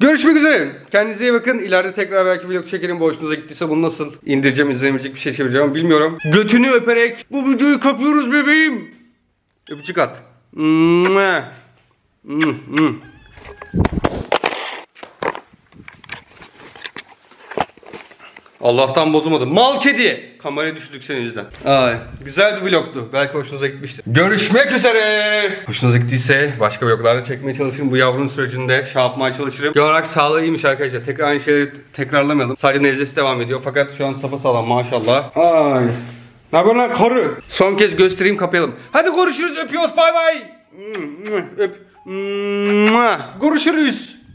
Görüşmek üzere. Kendinize iyi bakın. İleride tekrar belki vlog çekelim. Boşunuza gittiyse bunu nasıl indireceğim, izlenemeyecek bir şey çevireceğim bilmiyorum. Götünü öperek bu videoyu kapıyoruz bebeğim. Öpücük at. Allah'tan bozulmadı. Mal kedi. Kameraya düştük senin yüzden. Ay, güzel bir vlogtu. Belki hoşunuza gitmiştir. Görüşmek üzere. Hoşunuza gittiyse başka vloglarda çekmeye çalışırım. Bu yavrunun sürecinde şey yapmaya çalışırım. Genel olarak sağlığı iyiymiş arkadaşlar. Tekrar aynı şeyleri tekrarlamayalım. Sadece nezlesi devam ediyor. Fakat şu an sapasağlam maşallah. Ay. Ne yapıyorsun lan karı? Son kez göstereyim, kapayalım. Hadi görüşürüz. Öpüyoruz. Bay bay. Öp. Görüşürüz.